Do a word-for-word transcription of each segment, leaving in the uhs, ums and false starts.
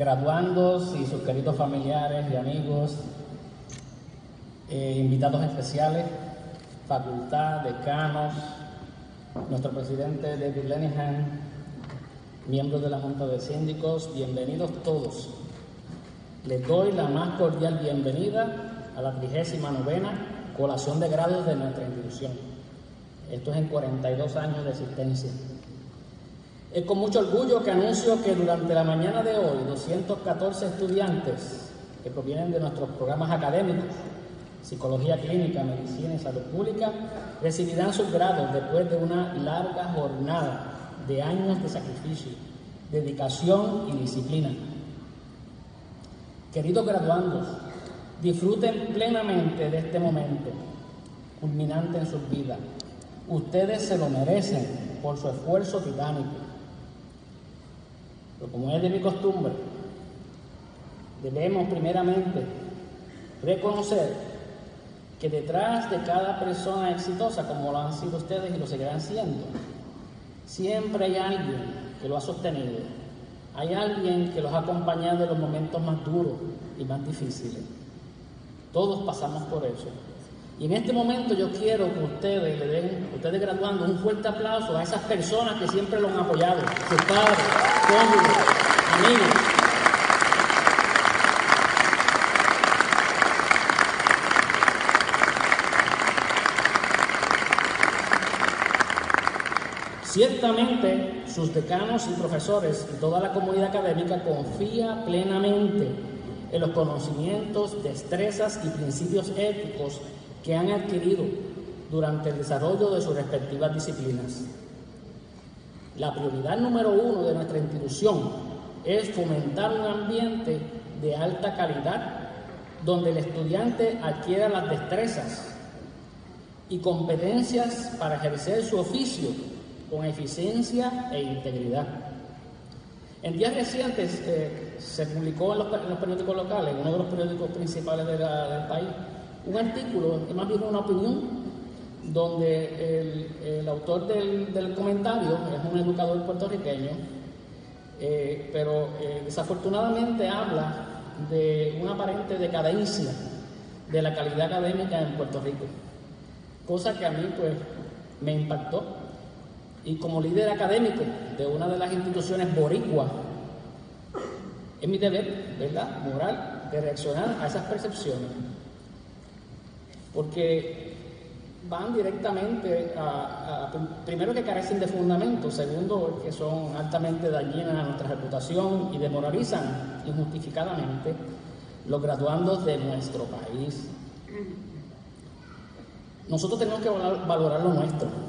graduandos y sus queridos familiares y amigos, eh, invitados especiales, facultad, decanos, nuestro presidente David Lenihan, miembros de la Junta de Síndicos, bienvenidos todos. Les doy la más cordial bienvenida a la trigésima novena colación de grados de nuestra institución. Esto es en cuarenta y dos años de existencia. Es con mucho orgullo que anuncio que durante la mañana de hoy, doscientos catorce estudiantes que provienen de nuestros programas académicos, Psicología Clínica, Medicina y Salud Pública, recibirán sus grados después de una larga jornada de años de sacrificio, dedicación y disciplina. Queridos graduandos, disfruten plenamente de este momento culminante en sus vidas. Ustedes se lo merecen por su esfuerzo titánico. Pero como es de mi costumbre, debemos primeramente reconocer que detrás de cada persona exitosa, como lo han sido ustedes y lo seguirán siendo, siempre hay alguien que lo ha sostenido, hay alguien que los ha acompañado en los momentos más duros y más difíciles. Todos pasamos por eso. Y en este momento yo quiero que ustedes le den, ustedes graduando, un fuerte aplauso a esas personas que siempre los han apoyado, sus padres, cónyuges, amigos. Ciertamente, sus decanos y profesores y toda la comunidad académica confía plenamente en los conocimientos, destrezas y principios éticos que han adquirido durante el desarrollo de sus respectivas disciplinas. La prioridad número uno de nuestra institución es fomentar un ambiente de alta calidad donde el estudiante adquiera las destrezas y competencias para ejercer su oficio con eficiencia e integridad. En días recientes eh, se publicó en los, en los periódicos locales, uno de los periódicos principales de la, del país, un artículo, más bien una opinión, donde el, el autor del, del comentario es un educador puertorriqueño, eh, pero eh, desafortunadamente habla de una aparente decadencia de la calidad académica en Puerto Rico, cosa que a mí pues me impactó. Y como líder académico de una de las instituciones boricua, es mi deber, ¿verdad?, moral, de reaccionar a esas percepciones, porque van directamente a, a primero que carecen de fundamento, segundo que son altamente dañinas a nuestra reputación y demoralizan injustificadamente los graduandos de nuestro país. Nosotros tenemos que valorar, valorar lo nuestro.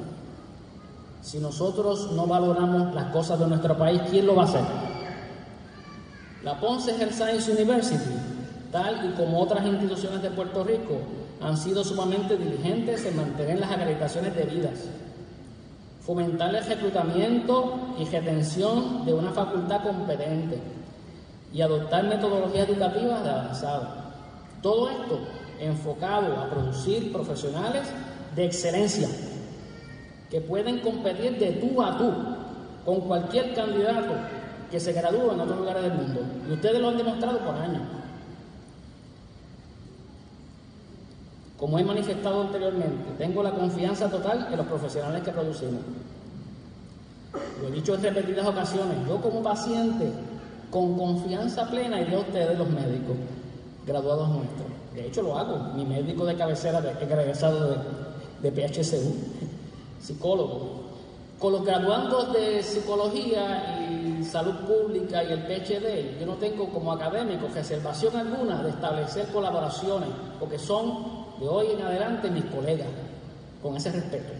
Si nosotros no valoramos las cosas de nuestro país, ¿quién lo va a hacer? La Ponce Health Sciences University, tal y como otras instituciones de Puerto Rico, han sido sumamente diligentes en mantener las acreditaciones debidas, fomentar el reclutamiento y retención de una facultad competente y adoptar metodologías educativas de avanzada. Todo esto enfocado a producir profesionales de excelencia, que pueden competir de tú a tú con cualquier candidato que se gradúe en otros lugares del mundo. Y ustedes lo han demostrado por años. Como he manifestado anteriormente, tengo la confianza total en los profesionales que producimos. Lo he dicho en repetidas ocasiones, yo como paciente, con confianza plena, iré a ustedes los médicos graduados nuestros. De hecho lo hago, mi médico de cabecera es egresado de, de P H C U. Psicólogo. Con los graduandos de Psicología y Salud Pública y el P H D, yo no tengo como académico reservación alguna de establecer colaboraciones, porque son de hoy en adelante mis colegas, con ese respeto.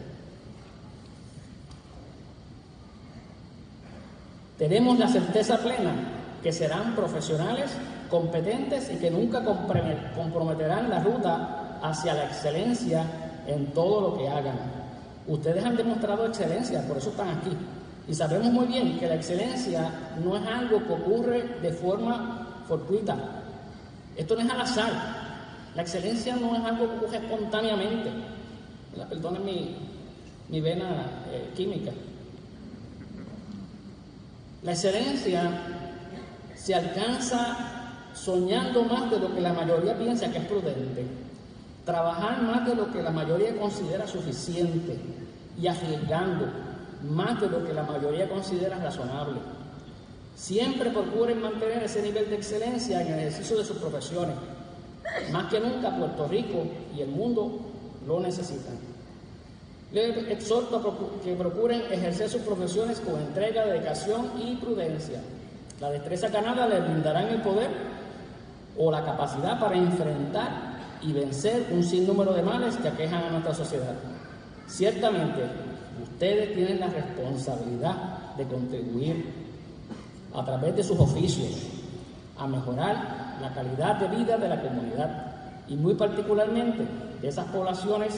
Tenemos la certeza plena que serán profesionales competentes y que nunca comprometerán la ruta hacia la excelencia en todo lo que hagan. Ustedes han demostrado excelencia, por eso están aquí. Y sabemos muy bien que la excelencia no es algo que ocurre de forma fortuita. Esto no es al azar. La excelencia no es algo que ocurre espontáneamente. Perdonen mi, mi vena eh, química. La excelencia se alcanza soñando más de lo que la mayoría piensa que es prudente, trabajar más de lo que la mayoría considera suficiente y arriesgando más de lo que la mayoría considera razonable. Siempre procuren mantener ese nivel de excelencia en el ejercicio de sus profesiones. Más que nunca Puerto Rico y el mundo lo necesitan. Les exhorto a que procuren ejercer sus profesiones con entrega, dedicación y prudencia. La destreza ganada les brindará el poder o la capacidad para enfrentar y vencer un sinnúmero de males que aquejan a nuestra sociedad. Ciertamente, ustedes tienen la responsabilidad de contribuir a través de sus oficios a mejorar la calidad de vida de la comunidad y muy particularmente de esas poblaciones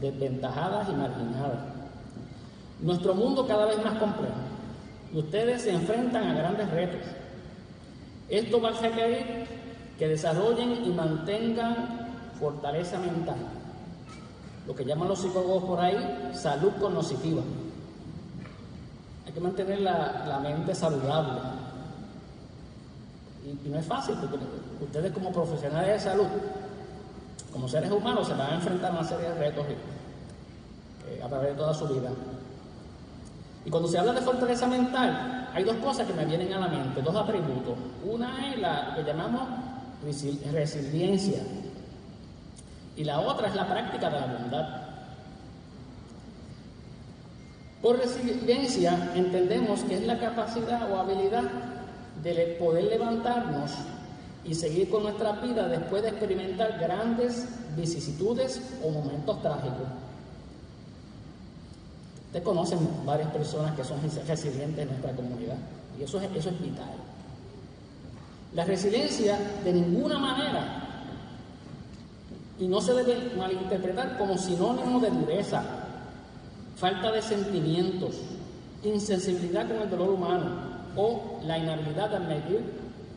desventajadas y marginadas. Nuestro mundo cada vez más complejo y ustedes se enfrentan a grandes retos. Esto va a requerir que desarrollen y mantengan fortaleza mental, lo que llaman los psicólogos por ahí salud cognitiva. Hay que mantener la, la mente saludable y, y no es fácil porque ustedes como profesionales de salud, como seres humanos, se van a enfrentar a una serie de retos eh, a través de toda su vida. Y cuando se habla de fortaleza mental, hay dos cosas que me vienen a la mente, dos atributos. Una es la que llamamos resil resiliencia y la otra es la práctica de la bondad. Por resiliencia entendemos que es la capacidad o habilidad de poder levantarnos y seguir con nuestra vida después de experimentar grandes vicisitudes o momentos trágicos. Ustedes conocen varias personas que son resilientes en nuestra comunidad y eso es, eso es vital. La resiliencia de ninguna manera, y no se debe malinterpretar como sinónimo de dureza, falta de sentimientos, insensibilidad con el dolor humano o la inhabilidad de admitir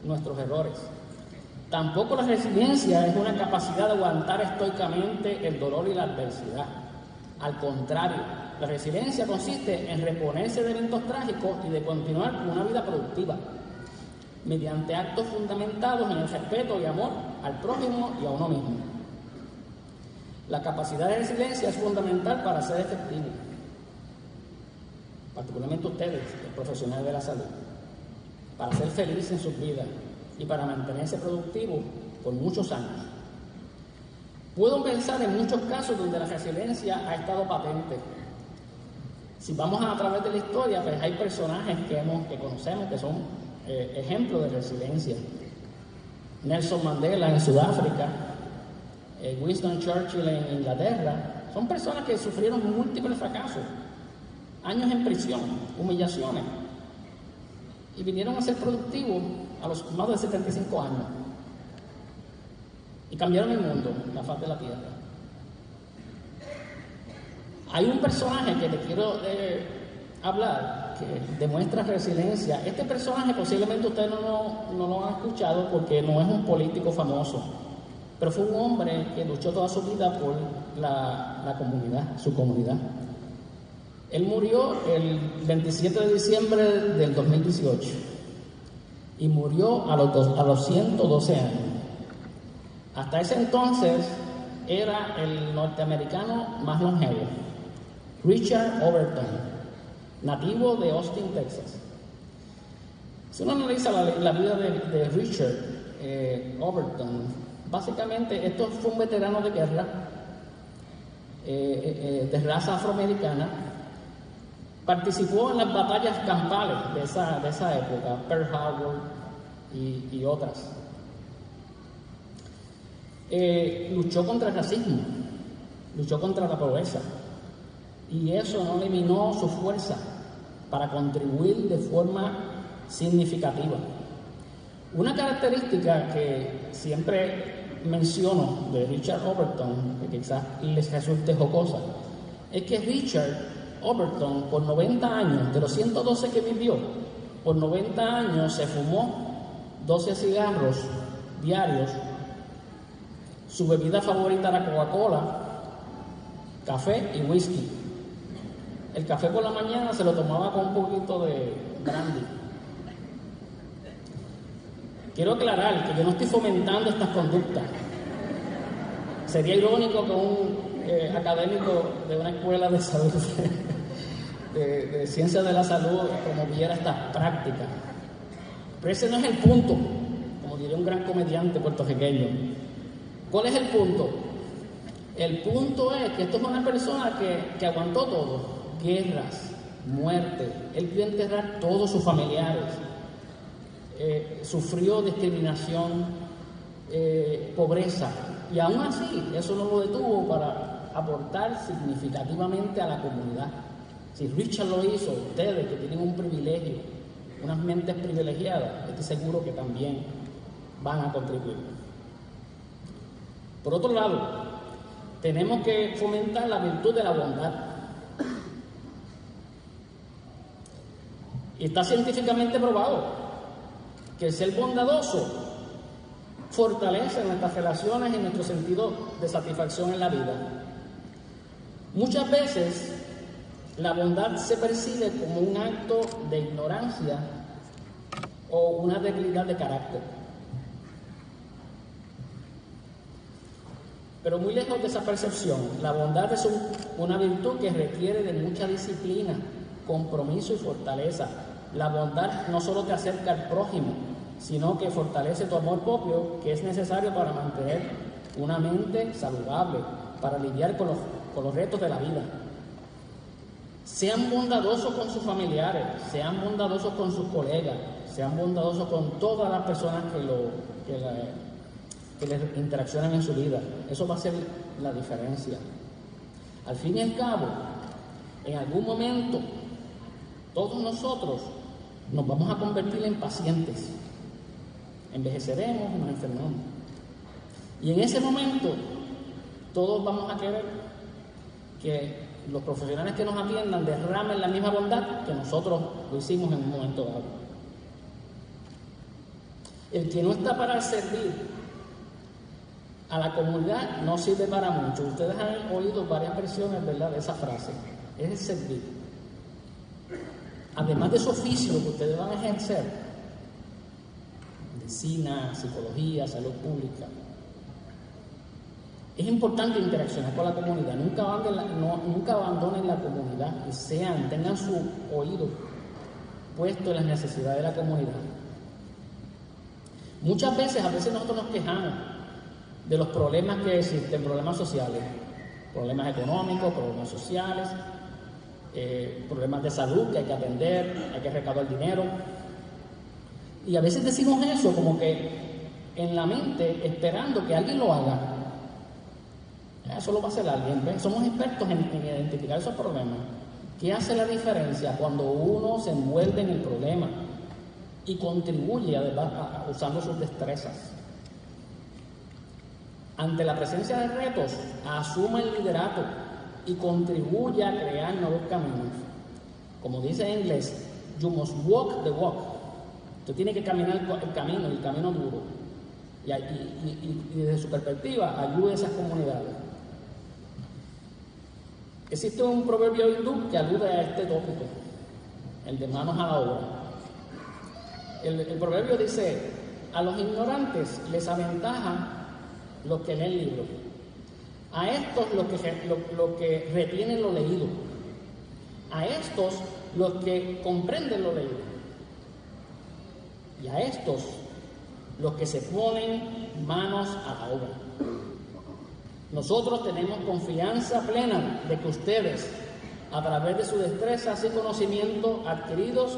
nuestros errores. Tampoco la resiliencia es una capacidad de aguantar estoicamente el dolor y la adversidad. Al contrario, la resiliencia consiste en reponerse de eventos trágicos y de continuar con una vida productiva, mediante actos fundamentados en el respeto y amor al prójimo y a uno mismo. La capacidad de resiliencia es fundamental para ser efectivo, particularmente ustedes, los profesionales de la salud, para ser felices en sus vidas y para mantenerse productivos por muchos años. Puedo pensar en muchos casos donde la resiliencia ha estado patente. Si vamos a través de la historia, pues hay personajes que, hemos, que conocemos que son eh, ejemplos de resiliencia. Nelson Mandela en Sudáfrica, eh, Winston Churchill en Inglaterra, son personas que sufrieron múltiples fracasos, años en prisión, humillaciones, y vinieron a ser productivos a los más de setenta y cinco años y cambiaron el mundo, la faz de la tierra. Hay un personaje que te quiero eh, hablar que demuestra resiliencia. Este personaje posiblemente ustedes no, no, no lo han escuchado porque no es un político famoso, pero fue un hombre que luchó toda su vida por la, la comunidad, su comunidad. Él murió el veintisiete de diciembre del dos mil dieciocho y murió a los, dos, a los ciento doce años. Hasta ese entonces era el norteamericano más longevo, Richard Overton, nativo de Austin, Texas. Si uno analiza la, la vida de, de Richard eh, Overton, básicamente esto fue un veterano de guerra eh, eh, de raza afroamericana. Participó en las batallas campales de esa, de esa época, Pearl Harbor y, y otras. Eh, luchó contra el racismo, luchó contra la pobreza, y eso no eliminó su fuerza para contribuir de forma significativa. Una característica que siempre menciono de Richard Overton, que quizás les resulte jocosa, es que Richard Overton, por noventa años, de los ciento doce que vivió, por noventa años se fumó doce cigarros diarios, su bebida favorita era Coca-Cola, café y whisky. El café por la mañana se lo tomaba con un poquito de brandy. Quiero aclarar que yo no estoy fomentando estas conductas. Sería irónico que un eh, académico de una escuela de salud, de, de ciencias de la salud, promoviera estas prácticas. Pero ese no es el punto, como diría un gran comediante puertorriqueño. ¿Cuál es el punto? El punto es que esto es una persona que, que aguantó todo, guerras, muerte. Él vio enterrar todos sus familiares. Eh, sufrió discriminación, eh, pobreza, y aún así eso no lo detuvo para aportar significativamente a la comunidad. Si Richard lo hizo, ustedes que tienen un privilegio, unas mentes privilegiadas, estoy seguro que también van a contribuir. Por otro lado, tenemos que fomentar la virtud de la bondad. Y está científicamente probado que el ser bondadoso fortalece nuestras relaciones y nuestro sentido de satisfacción en la vida. Muchas veces la bondad se percibe como un acto de ignorancia o una debilidad de carácter. Pero muy lejos de esa percepción, la bondad es un, una virtud que requiere de mucha disciplina, compromiso y fortaleza. La bondad no solo te acerca al prójimo, sino que fortalece tu amor propio, que es necesario para mantener una mente saludable, para lidiar con los, con los retos de la vida. Sean bondadosos con sus familiares, sean bondadosos con sus colegas, sean bondadosos con todas las personas que, lo, que, la, que les interaccionan en su vida. Eso va a ser la diferencia. Al fin y al cabo, en algún momento, todos nosotros nos vamos a convertir en pacientes. Envejeceremos, nos enfermamos. Y en ese momento, todos vamos a querer que los profesionales que nos atiendan derramen la misma bondad que nosotros lo hicimos en un momento dado. El que no está para servir a la comunidad no sirve para mucho. Ustedes han oído varias versiones, ¿verdad?, de esa frase. Es el servir. Además de su oficio que ustedes van a ejercer, medicina, psicología, salud pública, es importante interaccionar con la comunidad. Nunca abandonen la, no, nunca abandonen la comunidad, que sean, tengan su oído puesto en las necesidades de la comunidad. Muchas veces, a veces nosotros nos quejamos de los problemas que existen, problemas sociales, problemas económicos, problemas sociales, Eh, problemas de salud que hay que atender, hay que recaudar dinero. Y a veces decimos eso como que en la mente, esperando que alguien lo haga. Eso lo va a hacer alguien, ¿ves? Somos expertos en, en identificar esos problemas. ¿Qué hace la diferencia? Cuando uno se envuelve en el problema y contribuye, además, a, a, usando sus destrezas. Ante la presencia de retos, asuma el liderato y contribuye a crear nuevos caminos. Como dice en inglés, you must walk the walk. Tú tienes que caminar el camino, el camino duro. Y, y, y, y desde su perspectiva, ayude a esas comunidades. Existe un proverbio hindú que alude a este tópico, el de manos a la obra. El, el proverbio dice, a los ignorantes les aventaja los que leen libros. A estos los que, lo, lo que retienen lo leído. A estos los que comprenden lo leído. Y a estos los que se ponen manos a la obra. Nosotros tenemos confianza plena de que ustedes, a través de sus destrezas y conocimientos adquiridos,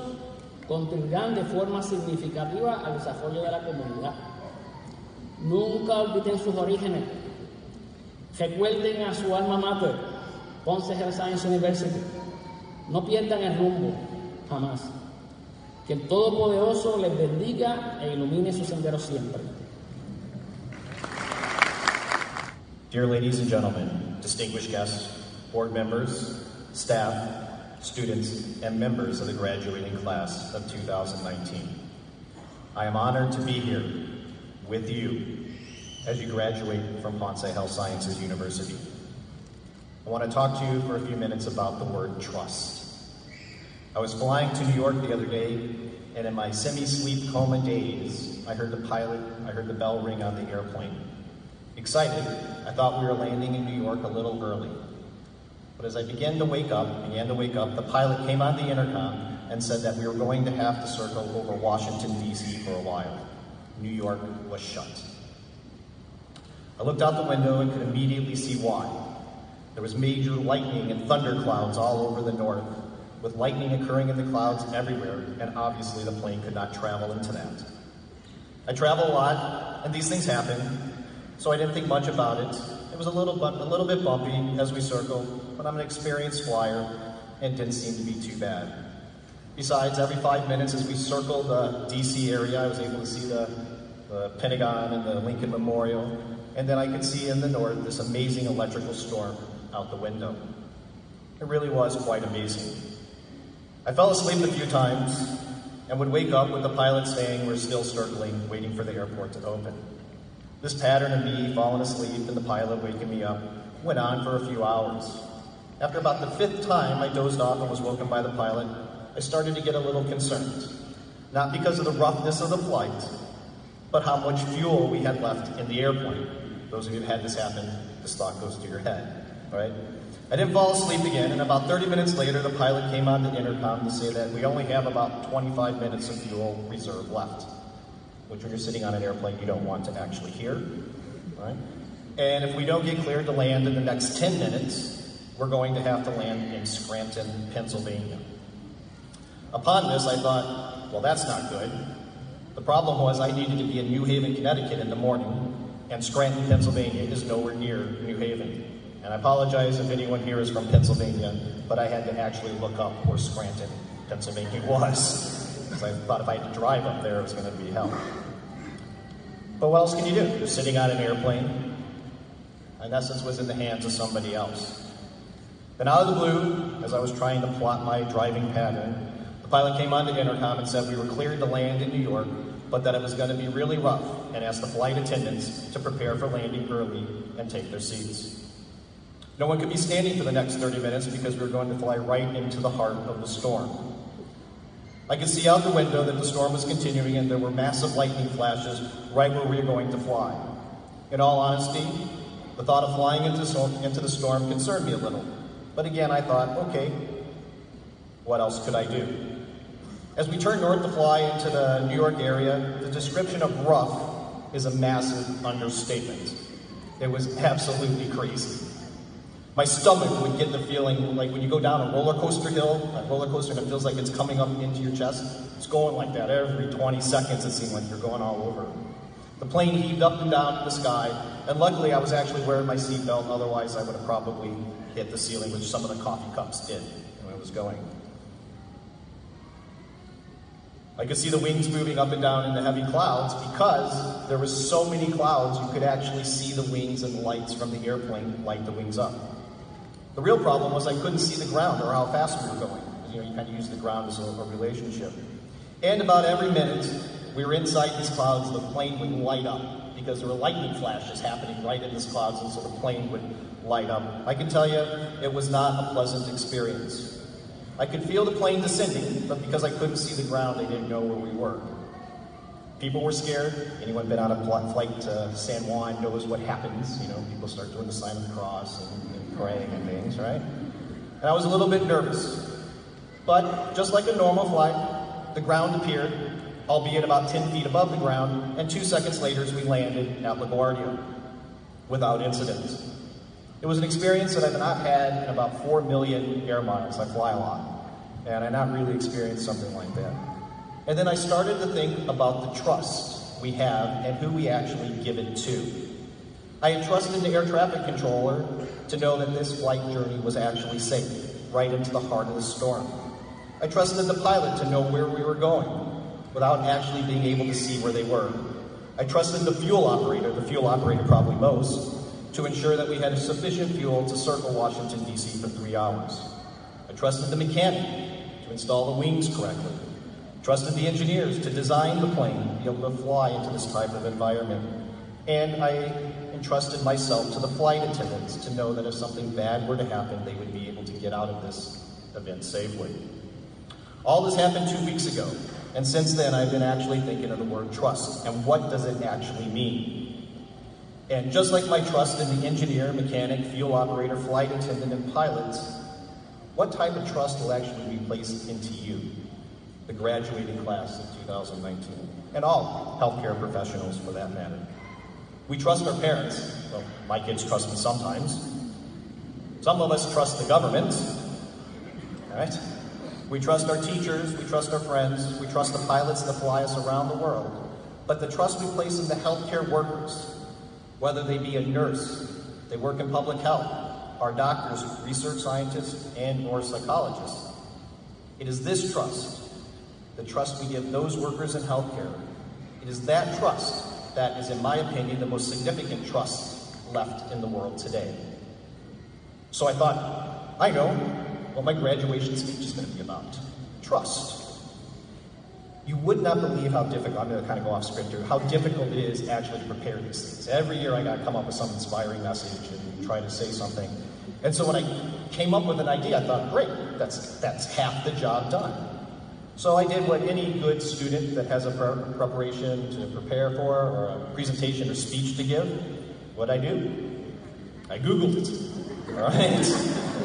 contribuirán de forma significativa al desarrollo de la comunidad. Nunca olviden sus orígenes. Recuerden a su alma mater, Ponce Health Sciences University. No pierdan el rumbo, jamás. Que el Todopoderoso les bendiga e ilumine su sendero siempre. Dear ladies and gentlemen, distinguished guests, board members, staff, students, and members of the graduating class of two thousand nineteen. I am honored to be here with you as you graduate from Ponce Health Sciences University. I want to talk to you for a few minutes about the word trust. I was flying to New York the other day, and in my semi-sleep coma daze, I heard the pilot, I heard the bell ring on the airplane. Excited, I thought we were landing in New York a little early. But as I began to wake up, began to wake up, the pilot came on the intercom and said that we were going to have to circle over Washington, D C for a while. New York was shut. I looked out the window and could immediately see why. There was major lightning and thunderclouds all over the north, with lightning occurring in the clouds everywhere, and obviously the plane could not travel into that. I travel a lot, and these things happen, so I didn't think much about it. It was a little, bu a little bit bumpy as we circled, but I'm an experienced flyer, and didn't seem to be too bad. Besides, every five minutes as we circled the D C area, I was able to see the, the Pentagon and the Lincoln Memorial, and then I could see in the north this amazing electrical storm out the window. It really was quite amazing. I fell asleep a few times and would wake up with the pilot saying we're still circling, waiting for the airport to open. This pattern of me falling asleep and the pilot waking me up went on for a few hours. After about the fifth time I dozed off and was woken by the pilot, I started to get a little concerned, not because of the roughness of the flight, but how much fuel we had left in the airplane. Those of you who had this happen, this thought goes through your head, all right? I didn't fall asleep again, and about thirty minutes later, the pilot came on the intercom to say that we only have about twenty-five minutes of fuel reserve left, which when you're sitting on an airplane, you don't want to actually hear, right? And if we don't get cleared to land in the next ten minutes, we're going to have to land in Scranton, Pennsylvania. Upon this, I thought, well, that's not good. The problem was I needed to be in New Haven, Connecticut in the morning, and Scranton, Pennsylvania is nowhere near New Haven. And I apologize if anyone here is from Pennsylvania, but I had to actually look up where Scranton, Pennsylvania was, because I thought if I had to drive up there, it was going to be hell. But what else can you do? You're sitting on an airplane, in essence, was in the hands of somebody else. Then out of the blue, as I was trying to plot my driving pattern, the pilot came on to intercom and said we were cleared to land in New York, but that it was going to be really rough, and asked the flight attendants to prepare for landing early and take their seats. No one could be standing for the next thirty minutes because we were going to fly right into the heart of the storm. I could see out the window that the storm was continuing and there were massive lightning flashes right where we were going to fly. In all honesty, the thought of flying into the storm concerned me a little. But again, I thought, okay, what else could I do? As we turned north to fly into the New York area, the description of rough is a massive understatement. It was absolutely crazy. My stomach would get the feeling, like when you go down a roller coaster hill, a roller coaster and it feels like it's coming up into your chest. It's going like that every twenty seconds, it seemed like you're going all over. The plane heaved up and down to the sky, and luckily I was actually wearing my seatbelt, otherwise I would have probably hit the ceiling, which some of the coffee cups did when it was going. I could see the wings moving up and down in the heavy clouds because there were so many clouds you could actually see the wings and the lights from the airplane light the wings up. The real problem was I couldn't see the ground or how fast we were going. You know, you kind of use the ground as a, a relationship. And about every minute we were inside these clouds, the plane would light up because there were lightning flashes happening right in these clouds, and so the plane would light up. I can tell you, it was not a pleasant experience. I could feel the plane descending, but because I couldn't see the ground, I didn't know where we were. People were scared. Anyone been on a flight to San Juan knows what happens. You know, people start doing the sign of the cross and praying and things, right? And I was a little bit nervous. But just like a normal flight, the ground appeared, albeit about ten feet above the ground, and two seconds later we landed at LaGuardia without incident. It was an experience that I've not had in about four million air miles. I fly a lot, and I not really experienced something like that. And then I started to think about the trust we have and who we actually give it to. I entrusted the air traffic controller to know that this flight journey was actually safe, right into the heart of the storm. I trusted the pilot to know where we were going, without actually being able to see where they were. I trusted the fuel operator, the fuel operator probably most, to ensure that we had sufficient fuel to circle Washington, D C for three hours. I trusted the mechanic to install the wings correctly. I trusted the engineers to design the plane to be able to fly into this type of environment. And I entrusted myself to the flight attendants to know that if something bad were to happen, they would be able to get out of this event safely. All this happened two weeks ago, and since then I've been actually thinking of the word trust and what does it actually mean. And just like my trust in the engineer, mechanic, fuel operator, flight attendant, and pilots, what type of trust will actually be placed into you, the graduating class of two thousand nineteen, and all healthcare professionals for that matter? We trust our parents. Well, my kids trust me sometimes. Some of us trust the government, all right? We trust our teachers, we trust our friends, we trust the pilots that fly us around the world. But the trust we place in the healthcare workers, whether they be a nurse, they work in public health, our doctors, research scientists, and or psychologists. It is this trust, the trust we give those workers in healthcare, it is that trust that is, in my opinion, the most significant trust left in the world today. So I thought, I know what my graduation speech is going to be about. Trust. You would not believe how difficult, I'm going to kind of go off script here, how difficult it is actually to prepare these things. Every year I got to come up with some inspiring message and try to say something. And so when I came up with an idea, I thought, great, that's, that's half the job done. So I did what any good student that has a pre preparation to prepare for or a presentation or speech to give, what I do? I Googled it, all right?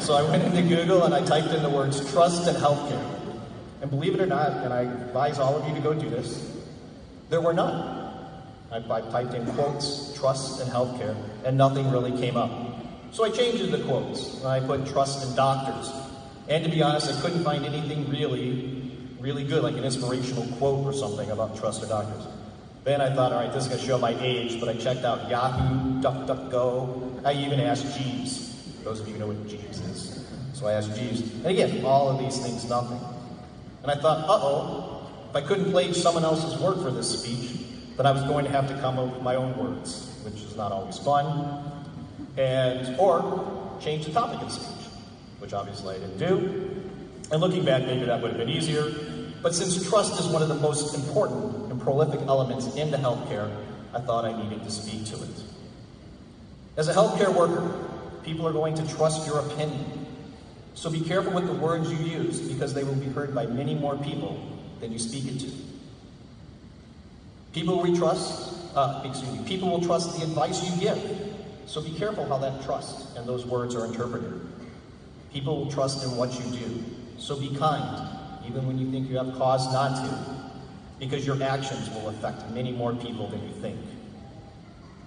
So I went into Google and I typed in the words trust and healthcare. And believe it or not, and I advise all of you to go do this, there were none. I, I typed in quotes, trust and healthcare, and nothing really came up. So I changed the quotes, and I put trust and doctors. And to be honest, I couldn't find anything really, really good, like an inspirational quote or something about trust or doctors. Then I thought, all right, this is going to show my age, but I checked out Yahoo, DuckDuckGo, I even asked Jeeves. Those of you who know what Jeeves is. So I asked Jeeves. And again, all of these things, nothing. And I thought, uh-oh, if I couldn't play someone else's word for this speech, then I was going to have to come up with my own words, which is not always fun, and or change the topic of speech, which obviously I didn't do. And looking back, maybe that would have been easier. But since trust is one of the most important and prolific elements into healthcare, I thought I needed to speak to it. As a healthcare worker, people are going to trust your opinion. So be careful with the words you use, because they will be heard by many more people than you speak it to. People we trust, uh, excuse me, people will trust the advice you give. So be careful how that trust and those words are interpreted. People will trust in what you do. So be kind, even when you think you have cause not to, because your actions will affect many more people than you think.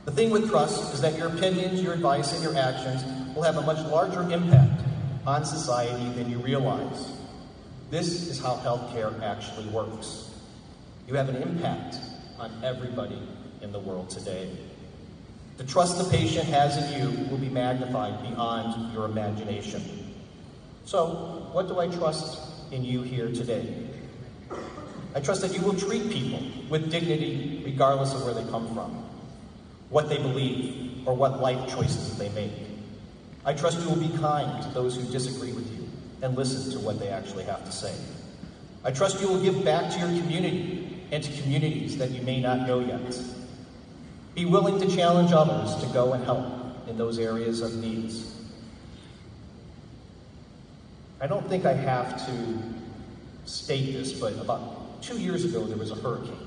The thing with trust is that your opinions, your advice, and your actions will have a much larger impact on society than you realize. This is how healthcare actually works. You have an impact on everybody in the world today. The trust the patient has in you will be magnified beyond your imagination. So, what do I trust in you here today? I trust that you will treat people with dignity regardless of where they come from, what they believe, or what life choices they make. I trust you will be kind to those who disagree with you and listen to what they actually have to say. I trust you will give back to your community and to communities that you may not know yet. Be willing to challenge others to go and help in those areas of needs. I don't think I have to state this, but about two years ago there was a hurricane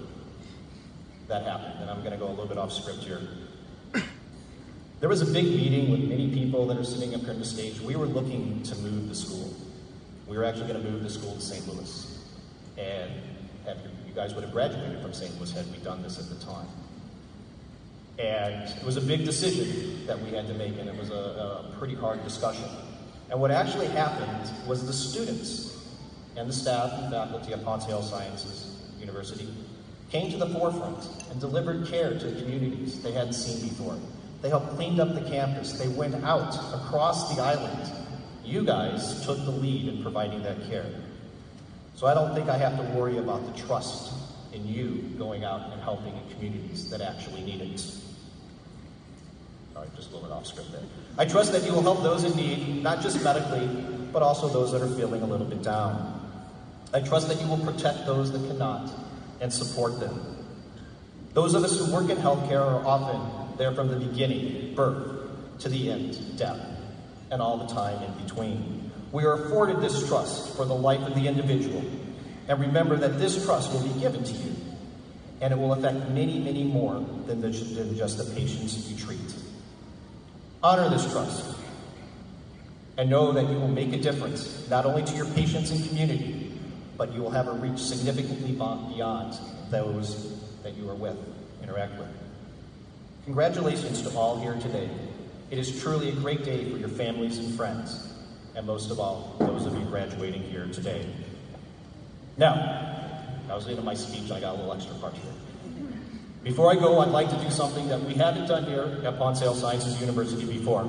that happened, and I'm going to go a little bit off script here. There was a big meeting with many people that are sitting up here on the stage. We were looking to move the school. We were actually going to move the school to Saint Louis, and have, you guys would have graduated from Saint Louis had we done this at the time. And it was a big decision that we had to make, and it was a, a pretty hard discussion. And what actually happened was the students and the staff and faculty of Ponce Health Sciences University came to the forefront and delivered care to communities they hadn't seen before. They helped clean up the campus. They went out across the island. You guys took the lead in providing that care. So I don't think I have to worry about the trust in you going out and helping in communities that actually need it. All right, just a little bit off script there. I trust that you will help those in need, not just medically, but also those that are feeling a little bit down. I trust that you will protect those that cannot and support them. Those of us who work in healthcare are often there from the beginning, birth, to the end, death, and all the time in between. We are afforded this trust for the life of the individual, And remember that this trust will be given to you, and it will affect many, many more than, the, than just the patients you treat. Honor this trust, and know that you will make a difference, not only to your patients and community, but you will have a reach significantly beyond those that you are with, interact with. Congratulations to all here today. It is truly a great day for your families and friends, and most of all, those of you graduating here today. Now, that was the end of my speech. I got a little extra part here. Before I go, I'd like to do something that we haven't done here at Ponce Health Sciences University before.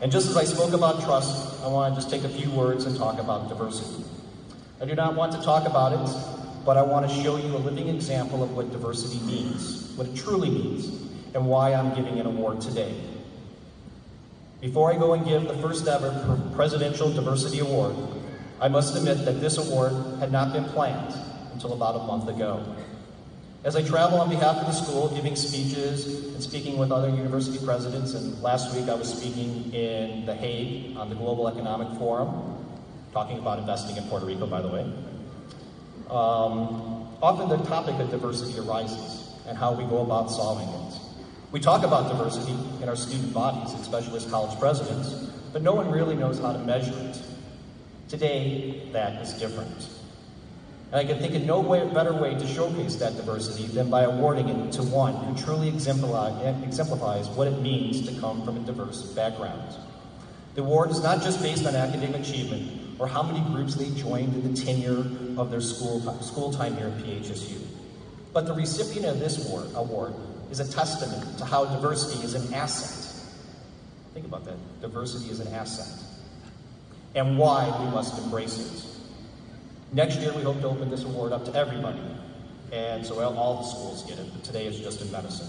And just as I spoke about trust, I want to just take a few words and talk about diversity. I do not want to talk about it, but I want to show you a living example of what diversity means, what it truly means, and why I'm giving an award today. Before I go and give the first ever Presidential Diversity Award, I must admit that this award had not been planned until about a month ago. As I travel on behalf of the school, giving speeches and speaking with other university presidents, and last week I was speaking in The Hague on the Global Economic Forum, talking about investing in Puerto Rico, by the way. Um, often the topic of diversity arises and how we go about solving it. We talk about diversity in our student bodies, especially as college presidents, but no one really knows how to measure it. Today, that is different. And I can think of no way, better way to showcase that diversity than by awarding it to one who truly exemplifies what it means to come from a diverse background. The award is not just based on academic achievement or how many groups they joined in the tenure of their school time, school time here at P H S U, but the recipient of this award, award is a testament to how diversity is an asset. Think about that. Diversity is an asset, and why we must embrace it. Next year, we hope to open this award up to everybody, and so all the schools get it, but today it's just in medicine.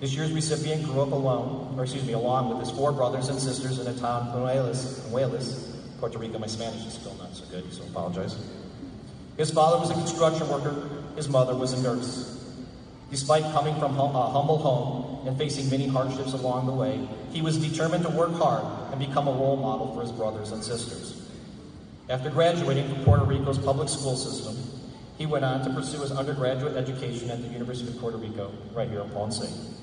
This year's recipient grew up alone, or excuse me, along with his four brothers and sisters in a town, Pueblos, Puerto Rico. My Spanish is still not so good, so I apologize. His father was a construction worker, his mother was a nurse. Despite coming from a humble home and facing many hardships along the way, he was determined to work hard and become a role model for his brothers and sisters. After graduating from Puerto Rico's public school system, he went on to pursue his undergraduate education at the University of Puerto Rico, right here in Ponce.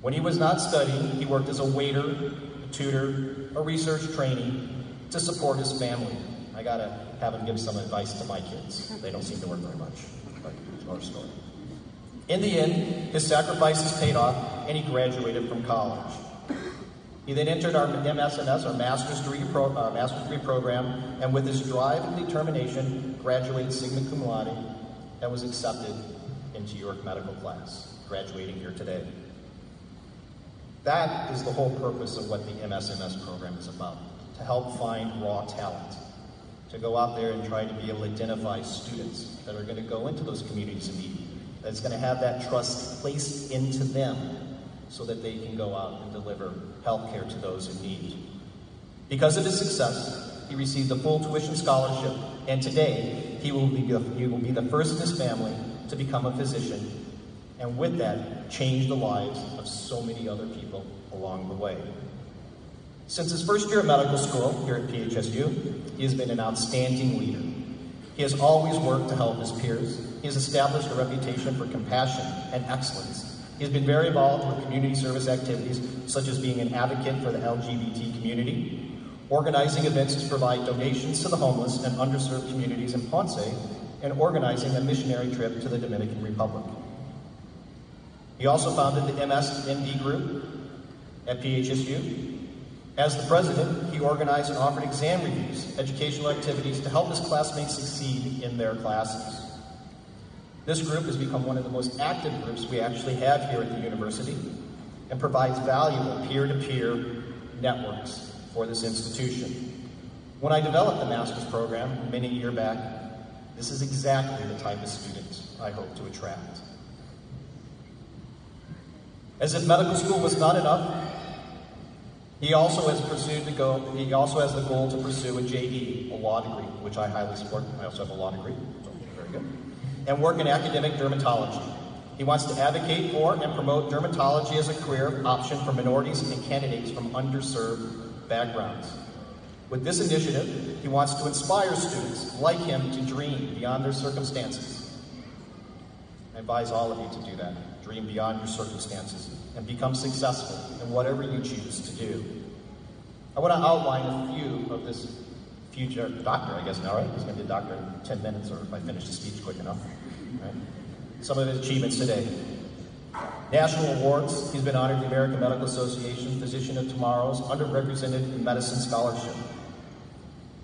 When he was not studying, he worked as a waiter, a tutor, a research trainee to support his family. I gotta have him give some advice to my kids. They don't seem to work very much, but it's another story. In the end, his sacrifices paid off, and he graduated from college. He then entered our M S M S, our master's degree, pro, our master's degree program, and with his drive and determination, graduated summa cum laude and was accepted into York Medical Class, graduating here today. That is the whole purpose of what the M S M S program is about, to help find raw talent, to go out there and try to be able to identify students that are going to go into those communities of need, that's going to have that trust placed into them so that they can go out and deliver health care to those in need. Because of his success, he received a full tuition scholarship, and today he will be, he will be the first in his family to become a physician, and with that, change the lives of so many other people along the way. Since his first year at medical school here at P H S U, he has been an outstanding leader. He has always worked to help his peers. He has established a reputation for compassion and excellence. He has been very involved with community service activities, such as being an advocate for the L G B T community, organizing events to provide donations to the homeless and underserved communities in Ponce, and organizing a missionary trip to the Dominican Republic. He also founded the M S M D group at P H S U. As the president, he organized and offered exam reviews, educational activities to help his classmates succeed in their classes. This group has become one of the most active groups we actually have here at the university and provides valuable peer-to-peer networks for this institution. When I developed the master's program many years back, this is exactly the type of student I hope to attract. As if medical school was not enough, he also has pursued the goal, he also has the goal to pursue a J D, a law degree, which I highly support. I also have a law degree, so very good. And work in academic dermatology. He wants to advocate for and promote dermatology as a career option for minorities and candidates from underserved backgrounds. With this initiative, he wants to inspire students like him to dream beyond their circumstances. I advise all of you to do that. Dream beyond your circumstances and become successful in whatever you choose to do. I want to outline a few of this future doctor, I guess now, right? He's going to be a doctor in ten minutes, or if I finish the speech quick enough. Right? Some of his achievements today. National awards. He's been honored the American Medical Association Physician of Tomorrow's Underrepresented in Medicine Scholarship.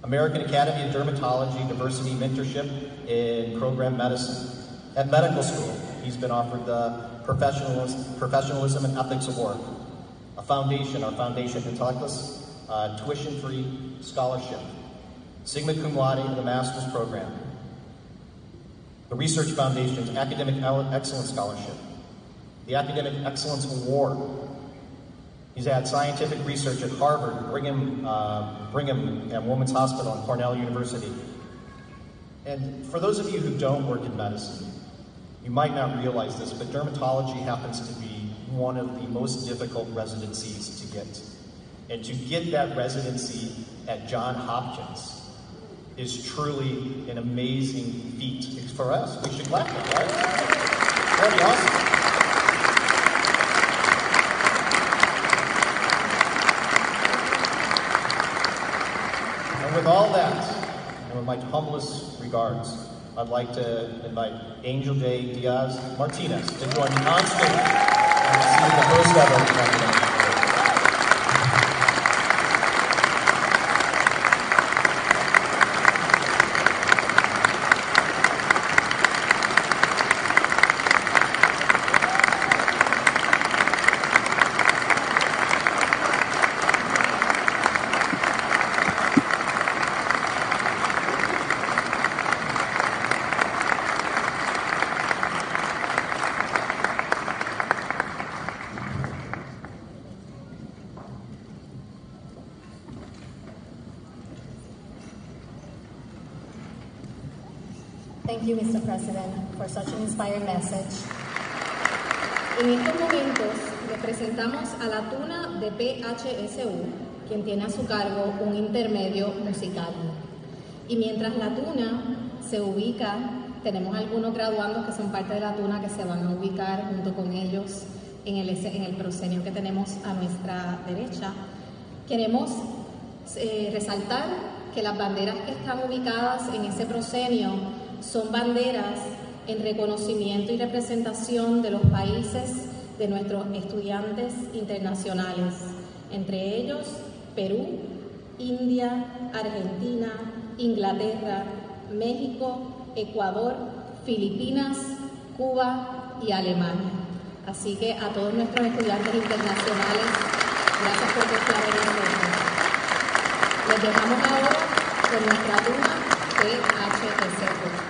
American Academy of Dermatology Diversity Mentorship in Program Medicine. At medical school, he's been offered the Professionalism, Professionalism and Ethics Award. A foundation, our foundation Intellectus, uh, tuition-free scholarship. Sigma Cum Laude in the Master's Program. The Research Foundation's Academic Excellence Scholarship. The Academic Excellence Award. He's had scientific research at Harvard, Brigham, uh, Brigham and Women's Hospital, and Cornell University. And for those of you who don't work in medicine, you might not realize this, but dermatology happens to be one of the most difficult residencies to get. And to get that residency at Johns Hopkins is truly an amazing feat for us. We should clap it, right? That'd be awesome. With all that, and with my humblest regards, I'd like to invite Angel J. Diaz Martinez to join me on stage and receive the first ever Thank you, Mister President, for such an inspiring message. En estos momentos le presentamos a la tuna de P H S U, quien tiene a su cargo un intermedio musical. Y mientras la tuna se ubica, tenemos algunos graduandos que son parte de la tuna que se van a ubicar junto con ellos en el, en el proscenio que tenemos a nuestra derecha. Queremos eh, resaltar que las banderas que están ubicadas en ese proscenio son banderas en reconocimiento y representación de los países de nuestros estudiantes internacionales, entre ellos Perú, India, Argentina, Inglaterra, México, Ecuador, Filipinas, Cuba y Alemania. Así que a todos nuestros estudiantes internacionales, gracias por estar aquí. Les dejamos ahora con nuestra tuna P H S U.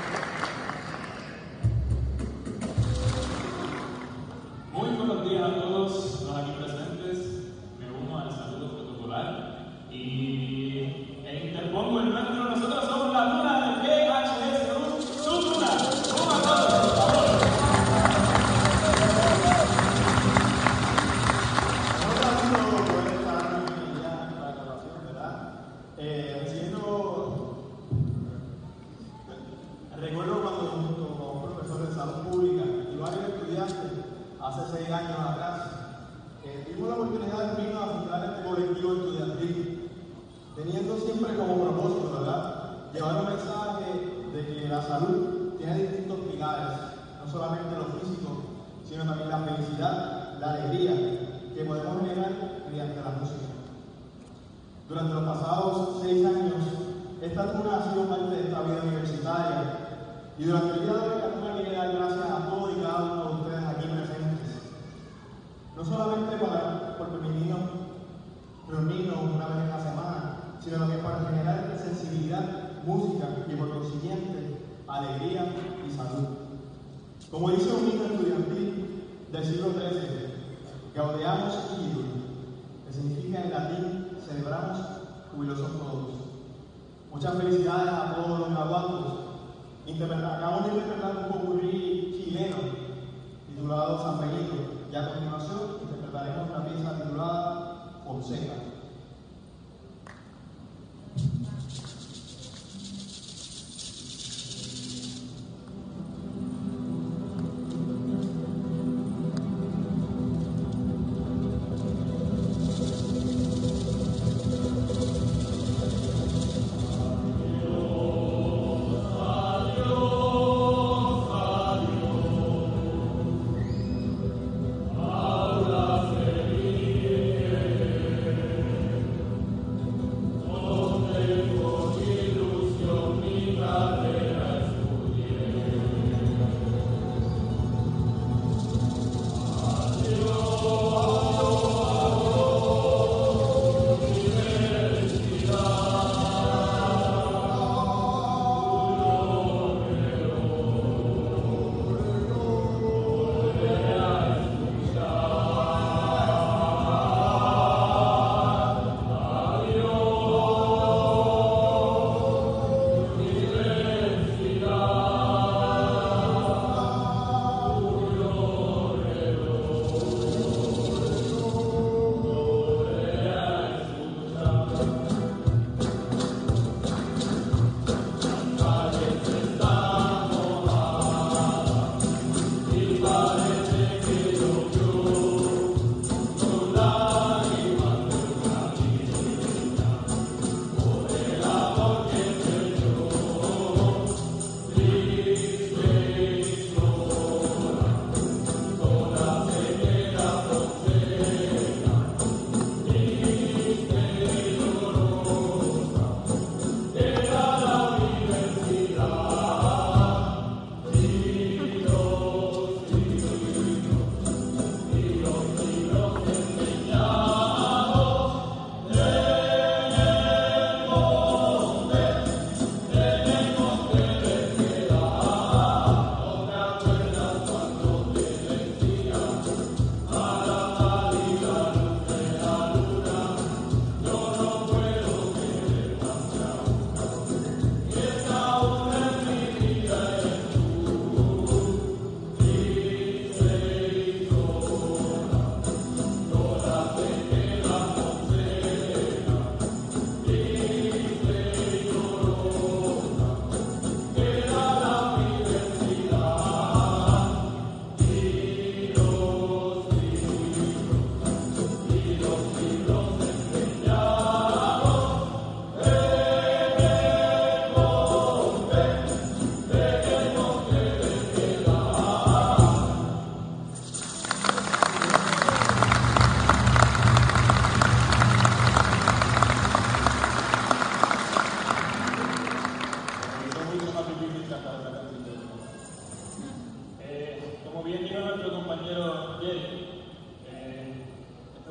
Ponce Health.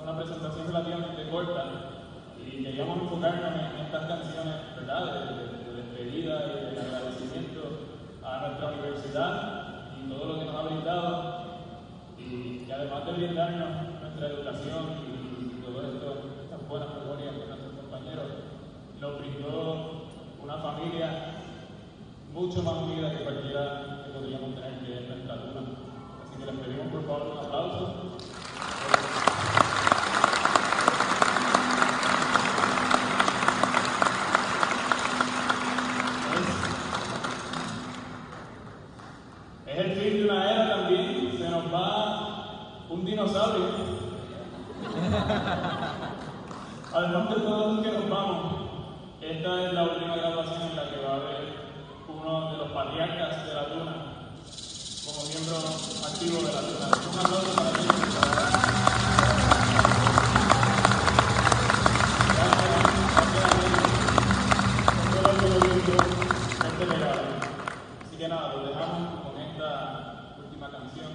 una presentación relativamente corta y queríamos enfocarnos en estas canciones, ¿verdad?, de, de, de despedida y de agradecimiento a nuestra universidad y todo lo que nos ha brindado, y que además de brindarnos nuestra educación y, y todo esto, estas buenas memorias con nuestros compañeros, nos brindó una familia mucho más unida que cualquiera que podríamos tener, que es nuestra alumna. Así que les pedimos por favor un aplauso. Además de todos los que nos vamos, esta es la última graduación en la que va a haber uno de los patriarcas de la Luna como miembro activo de la Luna. Un aplauso para ellos. Gracias, gracias a ellos por este legado. Así que nada, los dejamos con esta última canción,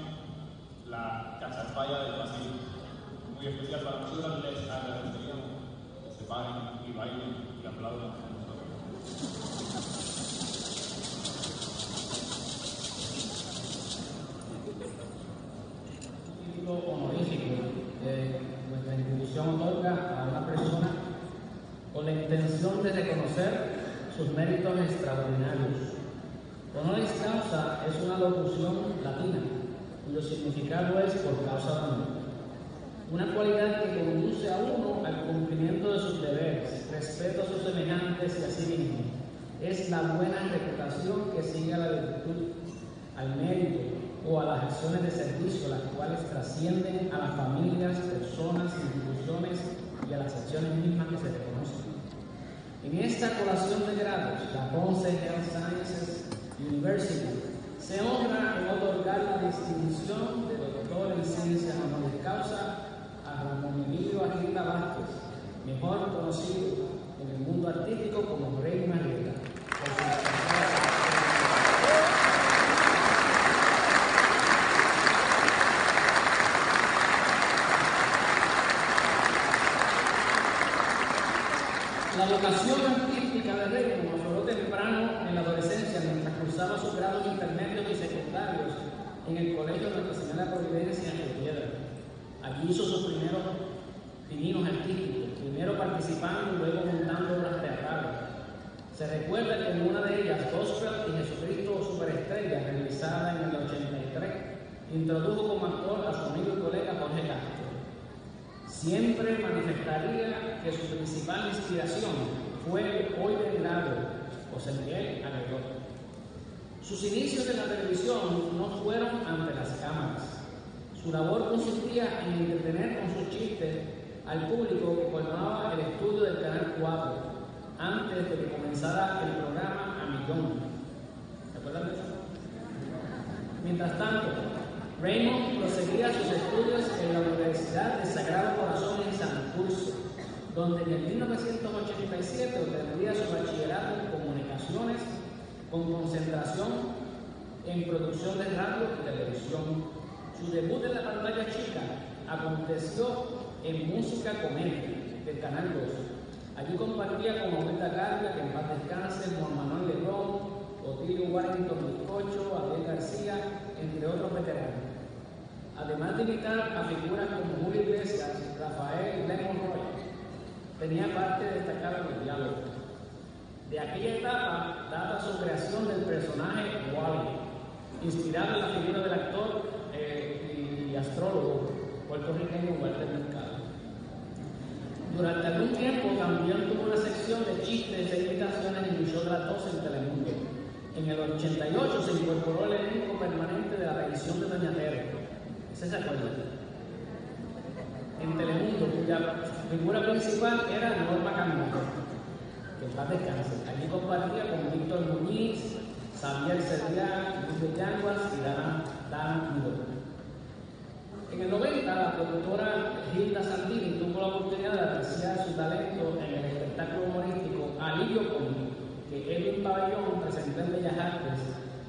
la Cachapaya del Pacífico. Muy especial para nosotros, les agradeceríamos que se paren y bailen y aplaudan a nosotros. Un título honorífico que nuestra institución otorga a una persona con la intención de reconocer sus méritos extraordinarios. Honoris causa es una locución latina cuyo significado es por causa de amor. Una cualidad que conduce a uno al cumplimiento de sus deberes, respeto a sus semejantes y a sí mismo. Es la buena reputación que sigue a la virtud, al mérito o a las acciones de servicio, las cuales trascienden a las familias, personas, instituciones y a las acciones mismas que se reconocen. En esta colación de grados, la Ponce Health Sciences University se honra en otorgar la distinción de doctor en ciencias honoris causa a Ramón Emilio Arrieta Vázquez, mejor conocido en el mundo artístico como Raymond Arrieta. La vocación artística de Raymond afloró temprano en la adolescencia mientras cursaba sus grados intermedios y secundarios en el Colegio de Nuestra Señora Providencia en Río Piedra. Allí hizo sus primeros pininos artísticos, primero participando y luego montando obras teatrales. Se recuerda que en una de ellas, Gospel y Jesucristo Superestrella, realizada en el ochenta y tres, introdujo como actor a su amigo y colega Jorge Castro. Siempre manifestaría que su principal inspiración fue el hoy venerado José Miguel Arrieta. Sus inicios en la televisión no fueron ante las cámaras. Su labor consistía en entretener con sus chistes al público que formaba el estudio del Canal cuatro antes de que comenzara el programa A Millón. ¿Se acuerdan de eso? Mientras tanto, Raymond proseguía sus estudios en la Universidad de Sagrado Corazón en San Luis, donde en el mil novecientos ochenta y siete obtendría su bachillerato en comunicaciones con concentración en producción de radio y televisión. Su debut en la pantalla chica aconteció en Música Comedia del Canal dos. Allí compartía con Aminta García, que en paz descanse, Juan Manuel Lebrón, Rodrigo Washington Biscocho, Abel García, entre otros veteranos. Además de imitar a figuras como Julio Iglesias, Rafael y Raymond Arrieta, tenía parte destacada en el diálogo. De aquella etapa data su creación del personaje Wally, inspirado en la figura del actor y astrólogo puertorriqueño Walter Mercado. Durante algún tiempo también tuvo una sección de chistes e imitaciones en el show de las doce en Telemundo. En el ochenta y ocho se incorporó el elenco permanente de la revisión de Doña Tere. ¿Ese se acuerda? En Telemundo, cuya figura principal era Norma Camino, que en paz descanse. Allí compartía con Víctor Muñiz, Xavier Serrián, Luis de Yanguas y Dana, Dana Muro. En el noventa, la productora Gilda Sandini tuvo la oportunidad de apreciar su talento en el espectáculo humorístico Alivio Cómico, que Edwin Pabellón presentó en Bellas Artes,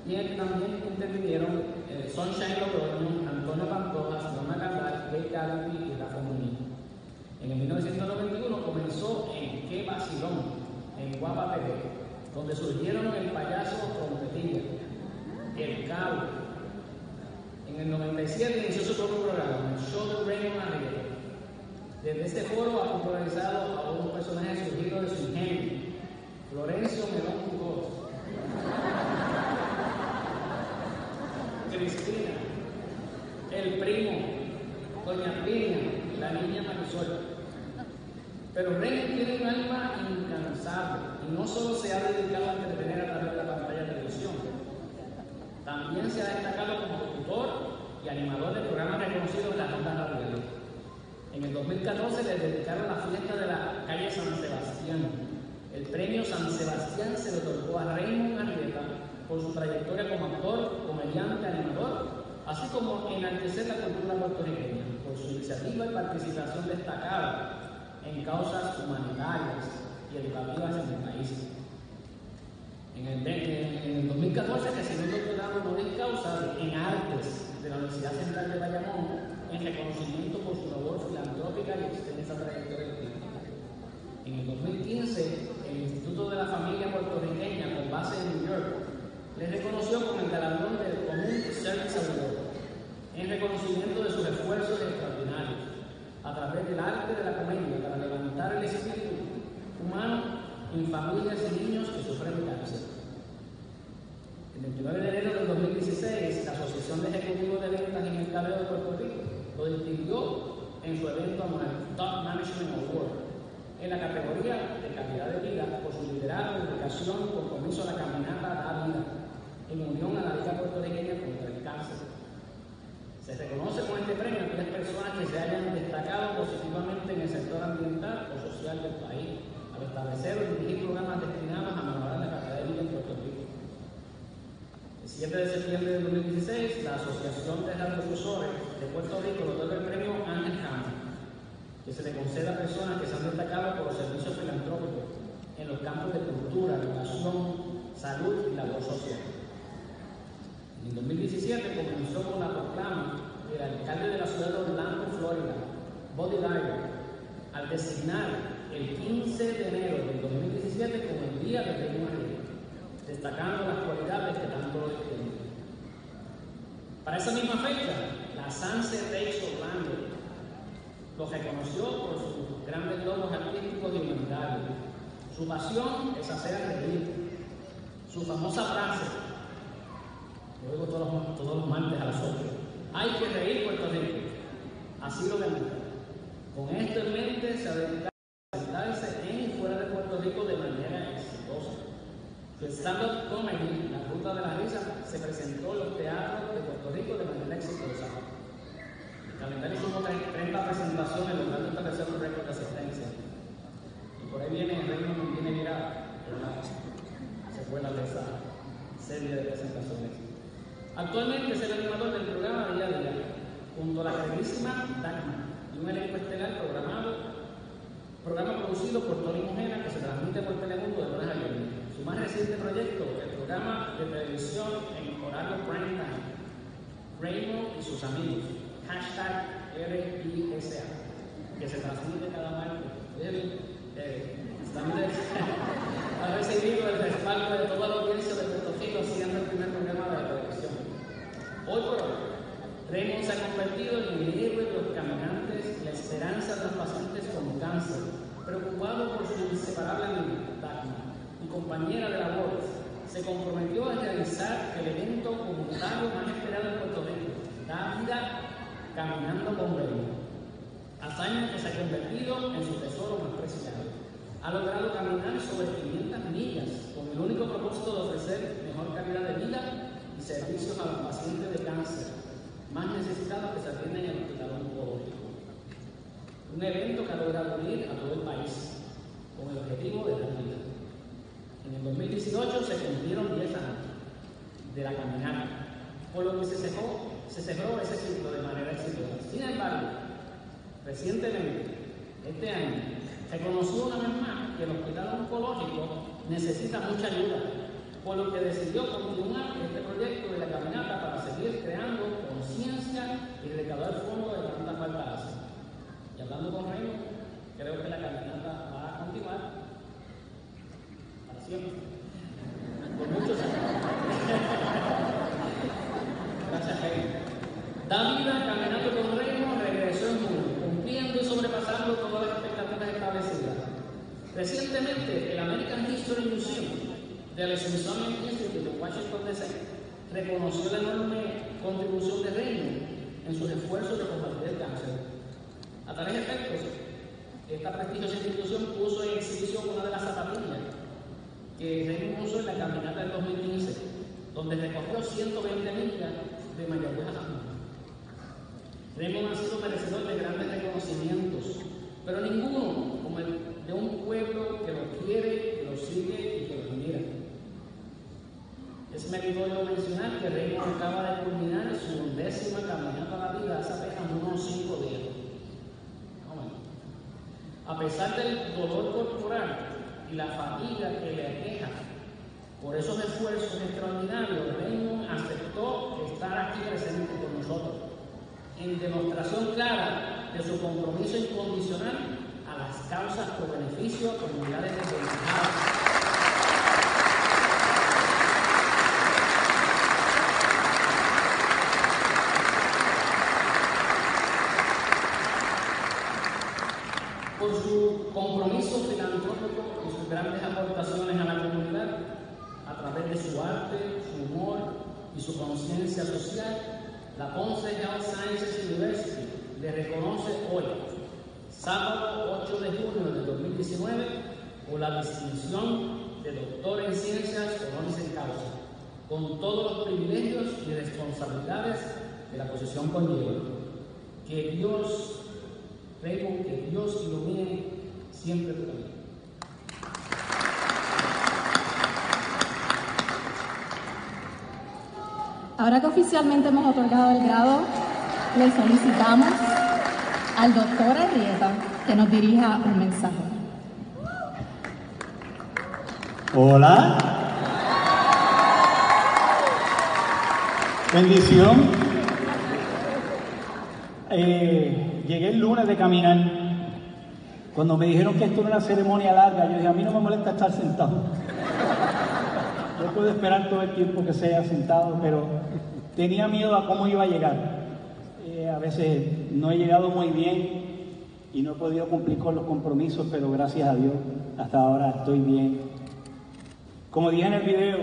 y él también intervinieron eh, Sunshine Logroño, Antonio Pantoja, Simona Cabral, Gay Calvi y Rafa Muñiz. En el mil novecientos noventa y uno comenzó en Qué Vacilón, en Guapa T V, donde surgieron el payaso Trompetilla, el Cabo. En el noventa y siete inició su propio programa, el show de Raymond Arrieta. Desde este foro ha popularizado a un personaje surgido de su ingenio, Florencio Melón Cucó, Cristina, el primo, doña Pina, la niña Marisol. Pero Rey tiene un alma incansable y no solo se ha dedicado a entretener a través de la pantalla de televisión, también se ha destacado como locutor y animador de programas reconocidos en las ondas radiales. En el dos mil catorce le dedicaron la fiesta de la calle San Sebastián. El premio San Sebastián se le otorgó a Raymond Arrieta por su trayectoria como actor, comediante, animador, así como enaltecer la cultura puertorriqueña por su iniciativa y participación destacada en causas humanitarias y educativas en el país. En el, en el dos mil catorce recibió el doctorado honoris causa en artes de la Universidad Central de Bayamón en reconocimiento por su labor filantrópica y extensa trayectoria política. En el dos mil quince, el Instituto de la Familia Puertorriqueña con base en New York le reconoció con el galardón del Community Service Award en reconocimiento de sus esfuerzos extraordinarios a través del arte de la comedia para levantar el espíritu humano en familias y niños que sufren cáncer. El veintinueve de enero del dos mil dieciséis, la Asociación de Ejecutivos de Ventas y Mercadeo de Puerto Rico lo distinguió en su evento anual Top Management Award en la categoría de calidad de vida por su liderazgo, dedicación y compromiso a la caminata Da Vida en unión a la vida puertorriqueña contra el cáncer. Se reconoce con este premio a aquellas personas que se hayan destacado positivamente en el sector ambiental o social del país, al establecer o dirigir programas destinados a mejorar la calidad de vida en Puerto Rico. El siete de septiembre de dos mil dieciséis, la Asociación de Radiodifusores de Puerto Rico le otorga el premio Ángel Campos, que se le concede a personas que se han destacado por los servicios filantrópicos en los campos de cultura, educación, salud y labor social. En dos mil diecisiete comenzó con la proclama del alcalde de la ciudad de Orlando, Florida, Buddy Dyer, al designar el quince de enero del dos mil diecisiete como el Día de Raymond Arrieta, destacando las cualidades que tanto lo distinguían. Para esa misma fecha, la Sanse Rex Orlando lo reconoció por sus grandes logros artísticos y humanitarios. Su pasión es hacer reír. Su famosa frase, lo digo todos los, todos los martes a las ocho. Hay que reír Puerto Rico. Así lo demuestra. Con esto en mente se ha dedicado a presentarse en y fuera de Puerto Rico de manera exitosa. Su stand-up comedy, La Ruta de la Risa, se presentó en los teatros de Puerto Rico de manera exitosa. El calendario sumó treinta presentaciones, logrando establecer un récord de asistencia. Y por ahí viene el reino que viene mirada. Se fue la de esa serie de presentaciones. Actualmente es el animador del programa Día a Día, junto a la queridísima Dagmar, y un elenco estelar programado, programa producido por Tony Mujena que se transmite por Telemundo de lunes a viernes. Su más reciente proyecto, el programa de televisión en horario prime time, Raymond y sus amigos, hashtag R I S A, que se transmite cada martes. Él, eh, ha recibido el respaldo de toda la audiencia de Puerto Rico siendo el primer programa de la televisión. Hoy por hoy, Raymond se ha convertido en el héroe de los caminantes y la esperanza de los pacientes con cáncer, preocupado por su inseparable amiga y compañera de labores. Se comprometió a realizar el evento comunitario más esperado en Puerto Rico, La Vida Caminando con Raymond, hazaña que se ha convertido en su tesoro más preciado. Ha logrado caminar sobre quinientas millas con el único propósito de ofrecer mejor calidad de vida y servicios a los pacientes de cáncer más necesitados que se atienden en el hospital oncológico. Un evento que ha logrado unir a todo el país con el objetivo de la vida. En el dos mil dieciocho se cumplieron diez años de la caminata, por lo que se cerró, se cerró ese ciclo de manera exitosa. Sin embargo, recientemente, este año, reconoció una vez más que el hospital oncológico necesita mucha ayuda, por lo que decidió continuar este proyecto de la caminata para seguir creando conciencia y recaudar fondos de tanta falta hace. Y hablando con Raymond, Recientemente, el American History Museum del Smithsonian Institute de Washington D C reconoció la enorme contribución de Raymond en sus esfuerzos de combatir el cáncer. A tales efectos, esta prestigiosa institución puso en exhibición una de las zapatillas que Raymond usó en la caminata del dos mil quince, donde recorrió ciento veinte millas de Mayagüez a San Juan. Raymond ha sido merecedor de grandes reconocimientos, pero ninguno como el de un pueblo que lo quiere, que lo sigue y que lo admira. Es meritorio mencionar que Raymond acaba de culminar su undécima caminata a la vida hace apenas unos cinco días. A pesar del dolor corporal y la fatiga que le aqueja, por esos esfuerzos extraordinarios, Raymond aceptó estar aquí presente con nosotros, en demostración clara de su compromiso incondicional a las causas por beneficio de comunidades desventajadas. Por su compromiso filantrópico y sus grandes aportaciones a la comunidad, a través de su arte, su humor y su conciencia social, la Ponce Health Sciences University le reconoce hoy, sábado ocho de junio de dos mil diecinueve, por la distinción de Doctor en Ciencias Honoris Causa, con todos los privilegios y responsabilidades de la posición conlleva. Que Dios Raymond, que Dios ilumine siempre tu camino. Ahora que oficialmente hemos otorgado el grado, le solicitamos al doctor Arrieta que nos dirija un mensaje. Hola. Bendición. Eh... Llegué el lunes de caminar. Cuando me dijeron que esto era una ceremonia larga, yo dije, a mí no me molesta estar sentado. Yo puedo esperar todo el tiempo que sea sentado, pero tenía miedo a cómo iba a llegar. Eh, a veces no he llegado muy bien y no he podido cumplir con los compromisos, pero gracias a Dios, hasta ahora estoy bien. Como dije en el video,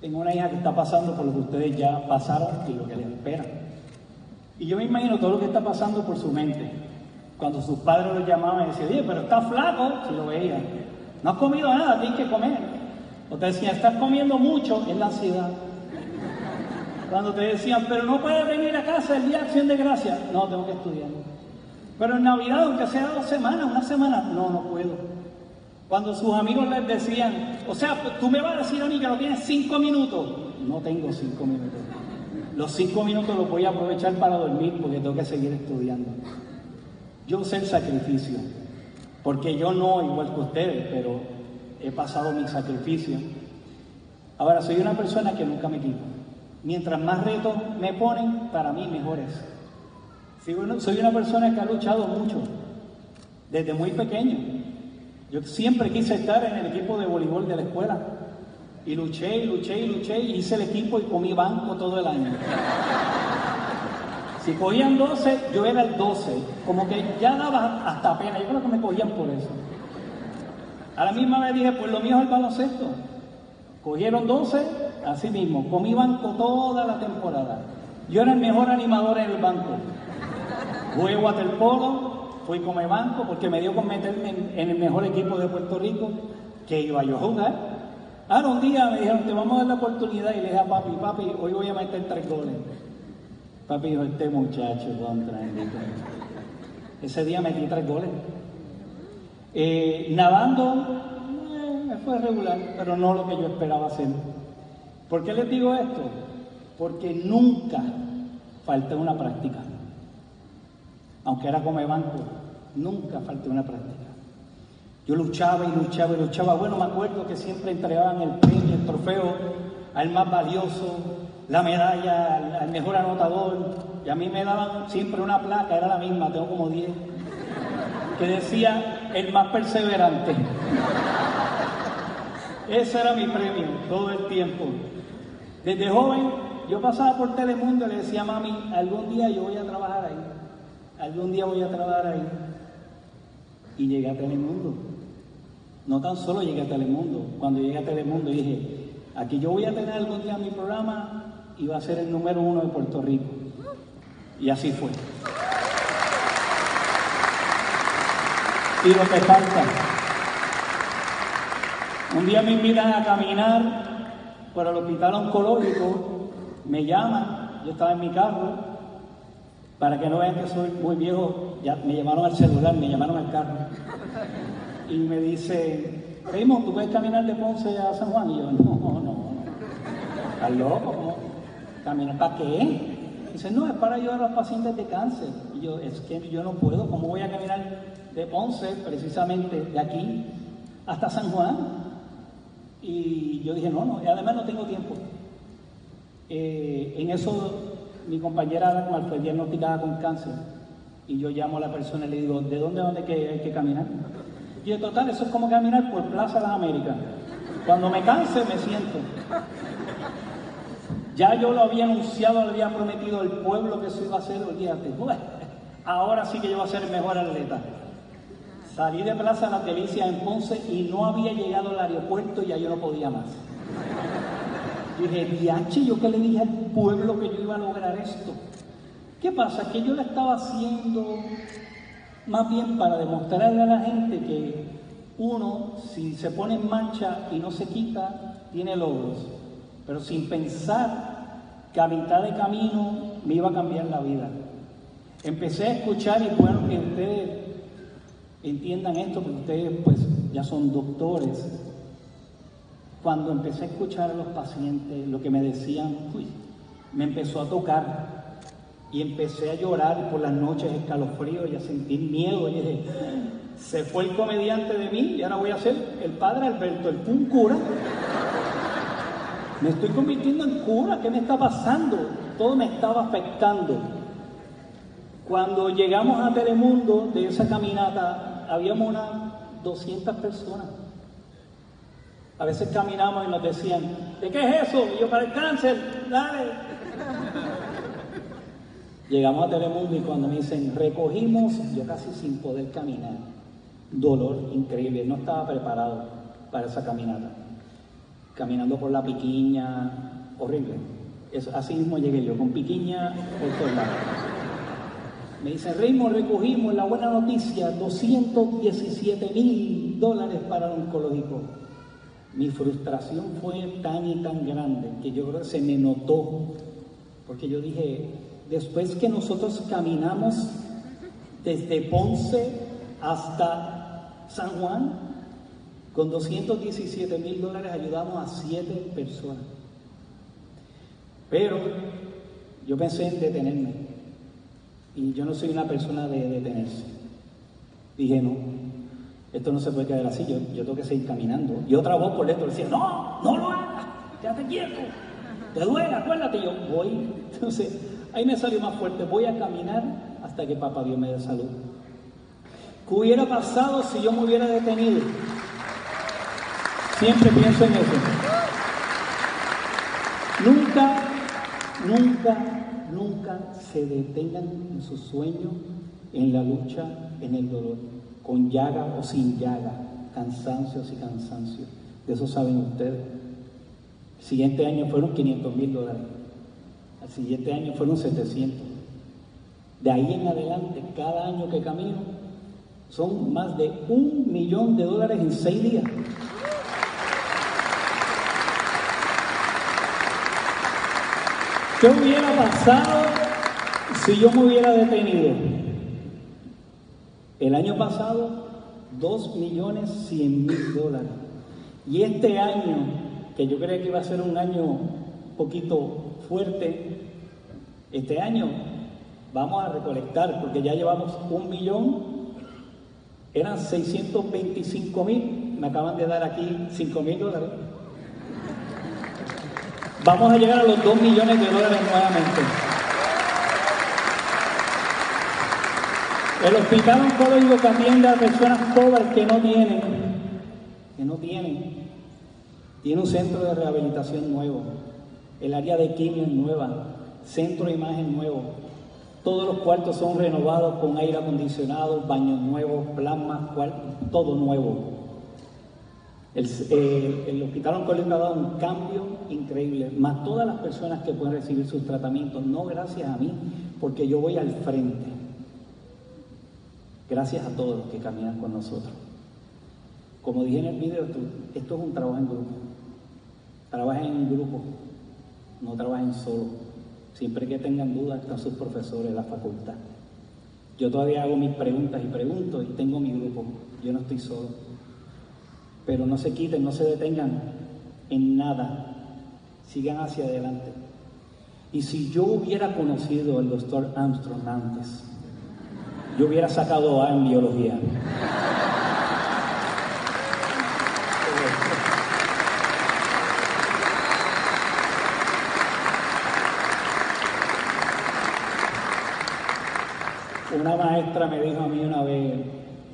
tengo una hija que está pasando por lo que ustedes ya pasaron y lo que les espera. Y yo me imagino todo lo que está pasando por su mente. Cuando sus padres lo llamaban y decían, oye, pero está flaco, si lo veían. No has comido nada, tienes que comer. O te decían, estás comiendo mucho, es la ansiedad. Cuando te decían, pero no puedes venir a casa el día de Acción de Gracias. No, tengo que estudiar. Pero en Navidad, aunque sea dos semanas, una semana, no, no puedo. Cuando sus amigos les decían, o sea, tú me vas a decir a mí que no tienes cinco minutos. No tengo cinco minutos. Los cinco minutos los voy a aprovechar para dormir porque tengo que seguir estudiando. Yo sé el sacrificio, porque yo no, igual que ustedes, pero he pasado mi sacrificio. Ahora, soy una persona que nunca me quito. Mientras más retos me ponen, para mí mejores. Soy una persona que ha luchado mucho, desde muy pequeño. Yo siempre quise estar en el equipo de voleibol de la escuela. Y luché, y luché, y luché, y hice el equipo y comí banco todo el año. Si cogían doce, yo era el doce. Como que ya daba hasta pena. Yo creo que me cogían por eso. A la misma vez dije, pues lo mío es el baloncesto. Cogieron doce, así mismo. Comí banco toda la temporada. Yo era el mejor animador en el banco. Jugué waterpolo, fui come banco, porque me dio con meterme en, en el mejor equipo de Puerto Rico que iba yo a jugar. Ahora un día me dijeron, te vamos a dar la oportunidad, y le dije a papi, papi, hoy voy a meter tres goles. Papi dijo, este muchacho contra él. Ese día metí tres goles. Eh, nadando, eh, me fue regular, pero no lo que yo esperaba hacer. ¿Por qué les digo esto? Porque nunca falté una práctica. Aunque era come banco, nunca falté una práctica. Yo luchaba y luchaba y luchaba. Bueno, me acuerdo que siempre entregaban el premio, el trofeo al más valioso, la medalla al, al mejor anotador. Y a mí me daban siempre una placa, era la misma, tengo como diez, que decía el más perseverante. Ese era mi premio todo el tiempo. Desde joven yo pasaba por Telemundo y le decía, mami, algún día yo voy a trabajar ahí. Algún día voy a trabajar ahí. y llegué a Telemundo. No tan solo llegué a Telemundo, cuando llegué a Telemundo dije, aquí yo voy a tener algún día mi programa y va a ser el número uno de Puerto Rico. Y así fue. Y lo que falta. Un día me invitan a caminar por el hospital oncológico, me llaman, yo estaba en mi carro, para que no vean que soy muy viejo, ya me llamaron al celular, me llamaron al carro. Y me dice, Raymond, ¿tú puedes caminar de Ponce a San Juan? Y yo, no, no, no. ¿Estás loco? ¿Cómo? ¿Caminar para qué? Y dice, no, es para ayudar a los pacientes de cáncer. Y yo, es que yo no puedo, ¿cómo voy a caminar de Ponce, precisamente de aquí, hasta San Juan? Y yo dije, no, no, y además no tengo tiempo. Eh, en eso... Mi compañera fue diagnosticada con cáncer y yo llamo a la persona y le digo, ¿de dónde a dónde que hay que caminar? Y en total, eso es como caminar por Plaza de las Américas. Cuando me canse, me siento. Ya yo lo había anunciado, lo había prometido al pueblo que eso iba a ser, olvídate. Ahora sí que yo voy a ser el mejor atleta. Salí de Plaza de las Delicias en Ponce y no había llegado al aeropuerto y ya yo no podía más. Yo dije, diache, yo que le dije al pueblo que yo iba a lograr esto. ¿Qué pasa? Que yo lo estaba haciendo más bien para demostrarle a la gente que uno, si se pone en marcha y no se quita, tiene logros. Pero sin pensar que a mitad de camino me iba a cambiar la vida. Empecé a escuchar, y bueno, que ustedes entiendan esto, porque ustedes pues ya son doctores. Cuando empecé a escuchar a los pacientes, lo que me decían, uy, me empezó a tocar. Y empecé a llorar por las noches, escalofríos, y a sentir miedo. Y dije, se fue el comediante de mí, y ahora voy a ser el padre Alberto, el un cura. Me estoy convirtiendo en cura, ¿qué me está pasando? Todo me estaba afectando. Cuando llegamos a Telemundo, de esa caminata, habíamos unas doscientas personas. A veces caminamos y nos decían, ¿de qué es eso? Y yo, para el cáncer, dale. Llegamos a Telemundo y cuando me dicen, recogimos, yo casi sin poder caminar. Dolor increíble, no estaba preparado para esa caminata. Caminando por la Piquiña, horrible. Eso, así mismo llegué yo, con Piquiña por todos lados. Me dicen, Raymond, recogimos, la buena noticia, doscientos diecisiete mil dólares para el oncológico. Mi frustración fue tan y tan grande que yo creo que se me notó, porque yo dije, después que nosotros caminamos desde Ponce hasta San Juan, con doscientos diecisiete mil dólares ayudamos a siete personas. Pero yo pensé en detenerme, y yo no soy una persona de detenerse. Dije, no, esto no se puede quedar así, yo, yo tengo que seguir caminando. Y otra voz por dentro decía, no, no lo hagas, quédate quieto, te duele, acuérdate. Yo voy, entonces ahí me salió más fuerte, voy a caminar hasta que Papá Dios me dé salud. ¿Qué hubiera pasado si yo me hubiera detenido? Siempre pienso en eso. Nunca, nunca, nunca se detengan en sus sueños, en la lucha, en el dolor. Con llaga o sin llaga, cansancio o sin cansancio, de eso saben ustedes. El siguiente año fueron quinientos mil dólares, al siguiente año fueron setecientos. De ahí en adelante, cada año que camino, son más de un millón de dólares en seis días. ¿Qué hubiera pasado si yo me hubiera detenido? El año pasado, dos millones cien mil dólares. Y este año, que yo creía que iba a ser un año un poquito fuerte, este año vamos a recolectar, porque ya llevamos un millón, eran seiscientos veinticinco mil, me acaban de dar aquí cinco mil dólares. Vamos a llegar a los dos millones de dólares nuevamente. El hospital oncológico que atiende a personas pobres que no tienen, que no tienen, tiene un centro de rehabilitación nuevo, el área de quimio es nueva, centro de imagen nuevo, Todos los cuartos son renovados con aire acondicionado, baños nuevos, plasmas, todo nuevo. El, eh, el Hospital Oncológico ha dado un cambio increíble, más todas las personas que pueden recibir sus tratamientos, no gracias a mí, porque yo voy al frente. Gracias a todos los que caminan con nosotros. Como dije en el video, esto es un trabajo en grupo. Trabajen en grupo, no trabajen solo. Siempre que tengan dudas están sus profesores de la facultad. Yo todavía hago mis preguntas y pregunto y tengo mi grupo. Yo no estoy solo. Pero no se quiten, no se detengan en nada. Sigan hacia adelante. Y si yo hubiera conocido al doctor Armstrong antes, yo hubiera sacado A en biología. Una maestra me dijo a mí una vez,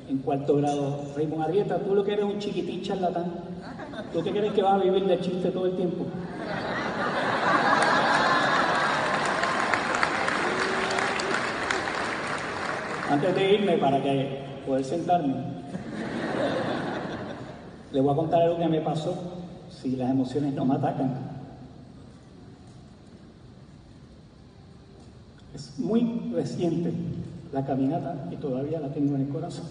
en cuarto grado, Raymond Arrieta, tú lo que eres un chiquitín charlatán. ¿Tú qué crees que vas a vivir de chiste todo el tiempo? Antes de irme, para que poder sentarme, les voy a contar algo que me pasó, si las emociones no me atacan. Es muy reciente la caminata y todavía la tengo en el corazón.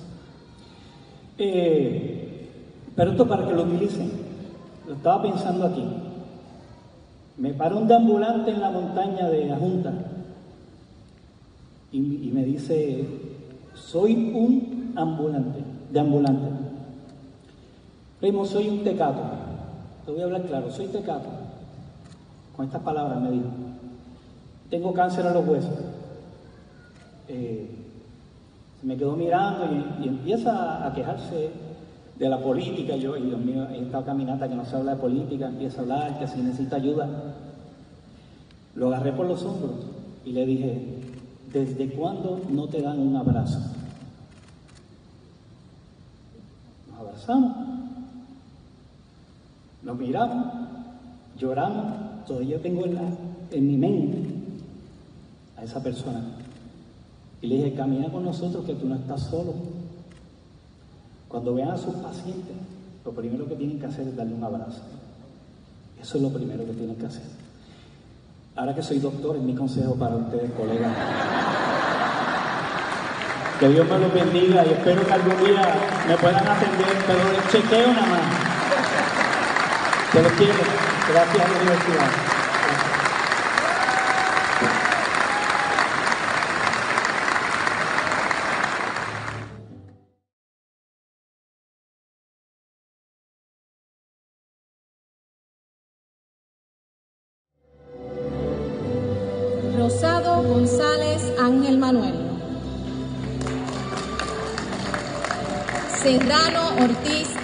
Eh, pero esto para que lo utilicen. Lo estaba pensando aquí. Me paró un deambulante en la montaña de la Junta y, y me dice, soy un ambulante, deambulante. Primo, soy un tecato. Te voy a hablar claro, soy tecato. Con estas palabras me dijo, tengo cáncer a los huesos. Eh, se me quedó mirando y, y empieza a quejarse de la política. Yo, y Dios mío, en esta caminata que no se habla de política, empieza a hablar que si necesita ayuda. Lo agarré por los hombros y le dije, ¿desde cuándo no te dan un abrazo? Nos abrazamos, nos miramos, lloramos. Todavía tengo en, la, en mi mente a esa persona. Y le dije, camina con nosotros que tú no estás solo. Cuando vean a sus pacientes, lo primero que tienen que hacer es darle un abrazo. Eso es lo primero que tienen que hacer. Ahora que soy doctor, es mi consejo para ustedes, colegas. Que Dios me los bendiga y espero que algún día me puedan atender, pero les chequeo nada más. Se los quiero. Gracias a la universidad.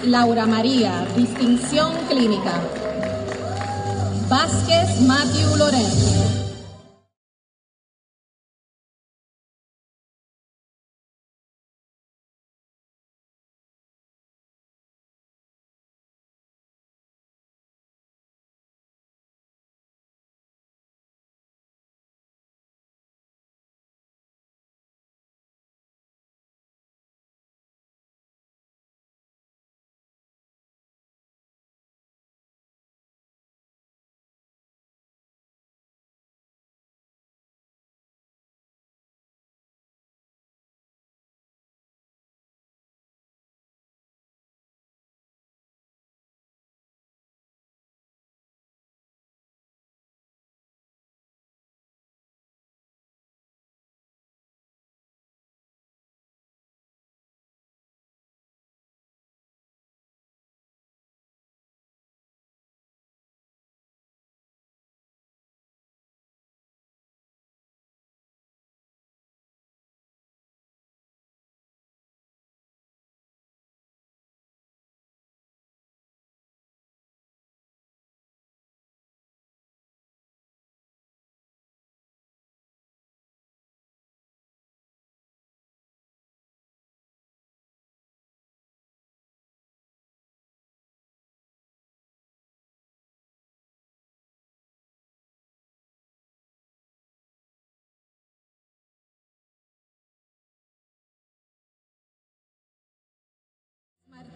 Laura María, distinción clínica. Vázquez Matthew Lorenzo.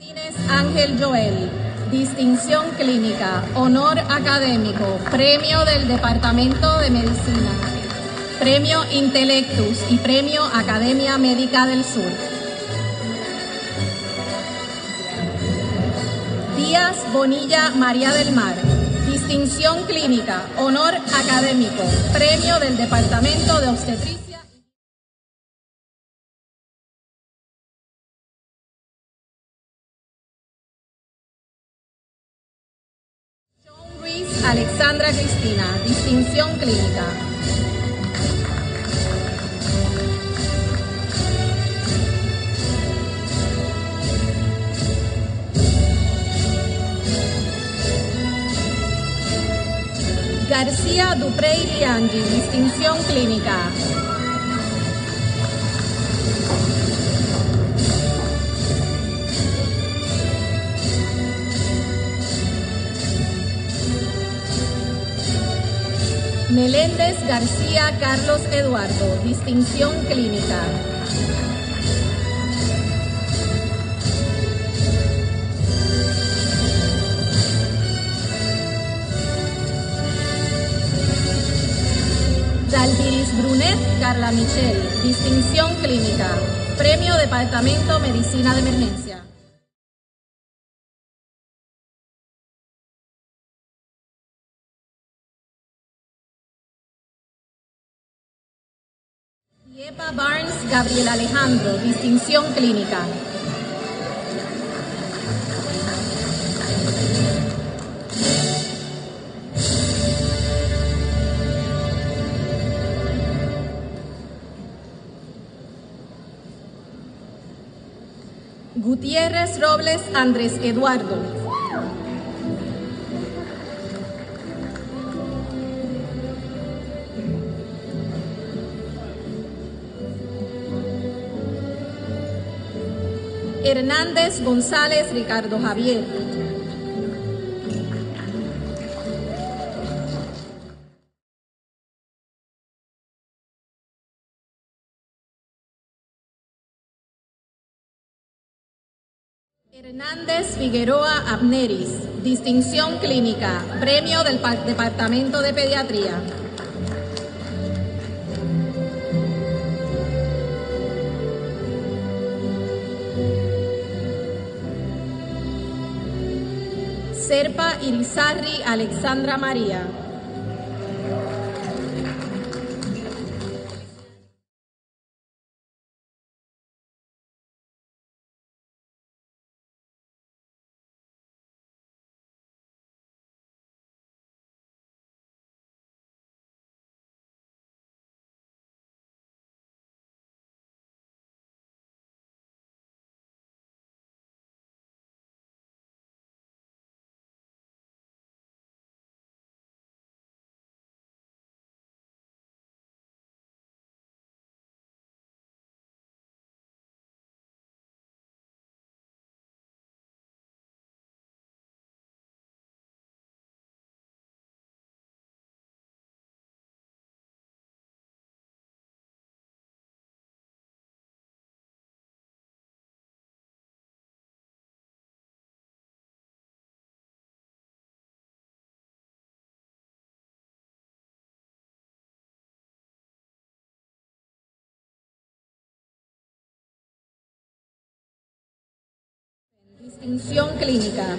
Martínez Ángel Joel, distinción clínica, honor académico, premio del Departamento de Medicina, premio Intellectus y premio Academia Médica del Sur. Díaz Bonilla María del Mar, distinción clínica, honor académico, premio del Departamento de Obstetricia. Alexandra Cristina, distinción clínica. García Duprey Liangi, distinción clínica. Meléndez García Carlos Eduardo, distinción clínica. Dalviris Brunet Carla Michel, distinción clínica, premio Departamento Medicina de Emergencia. Epa Barnes Gabriel Alejandro, distinción clínica. Gutiérrez Robles Andrés Eduardo. Hernández González Ricardo Javier. Hernández Figueroa Abneris, distinción clínica, premio del Departamento de Pediatría. Serpa Irizarry Alexandra María. Distinción clínica.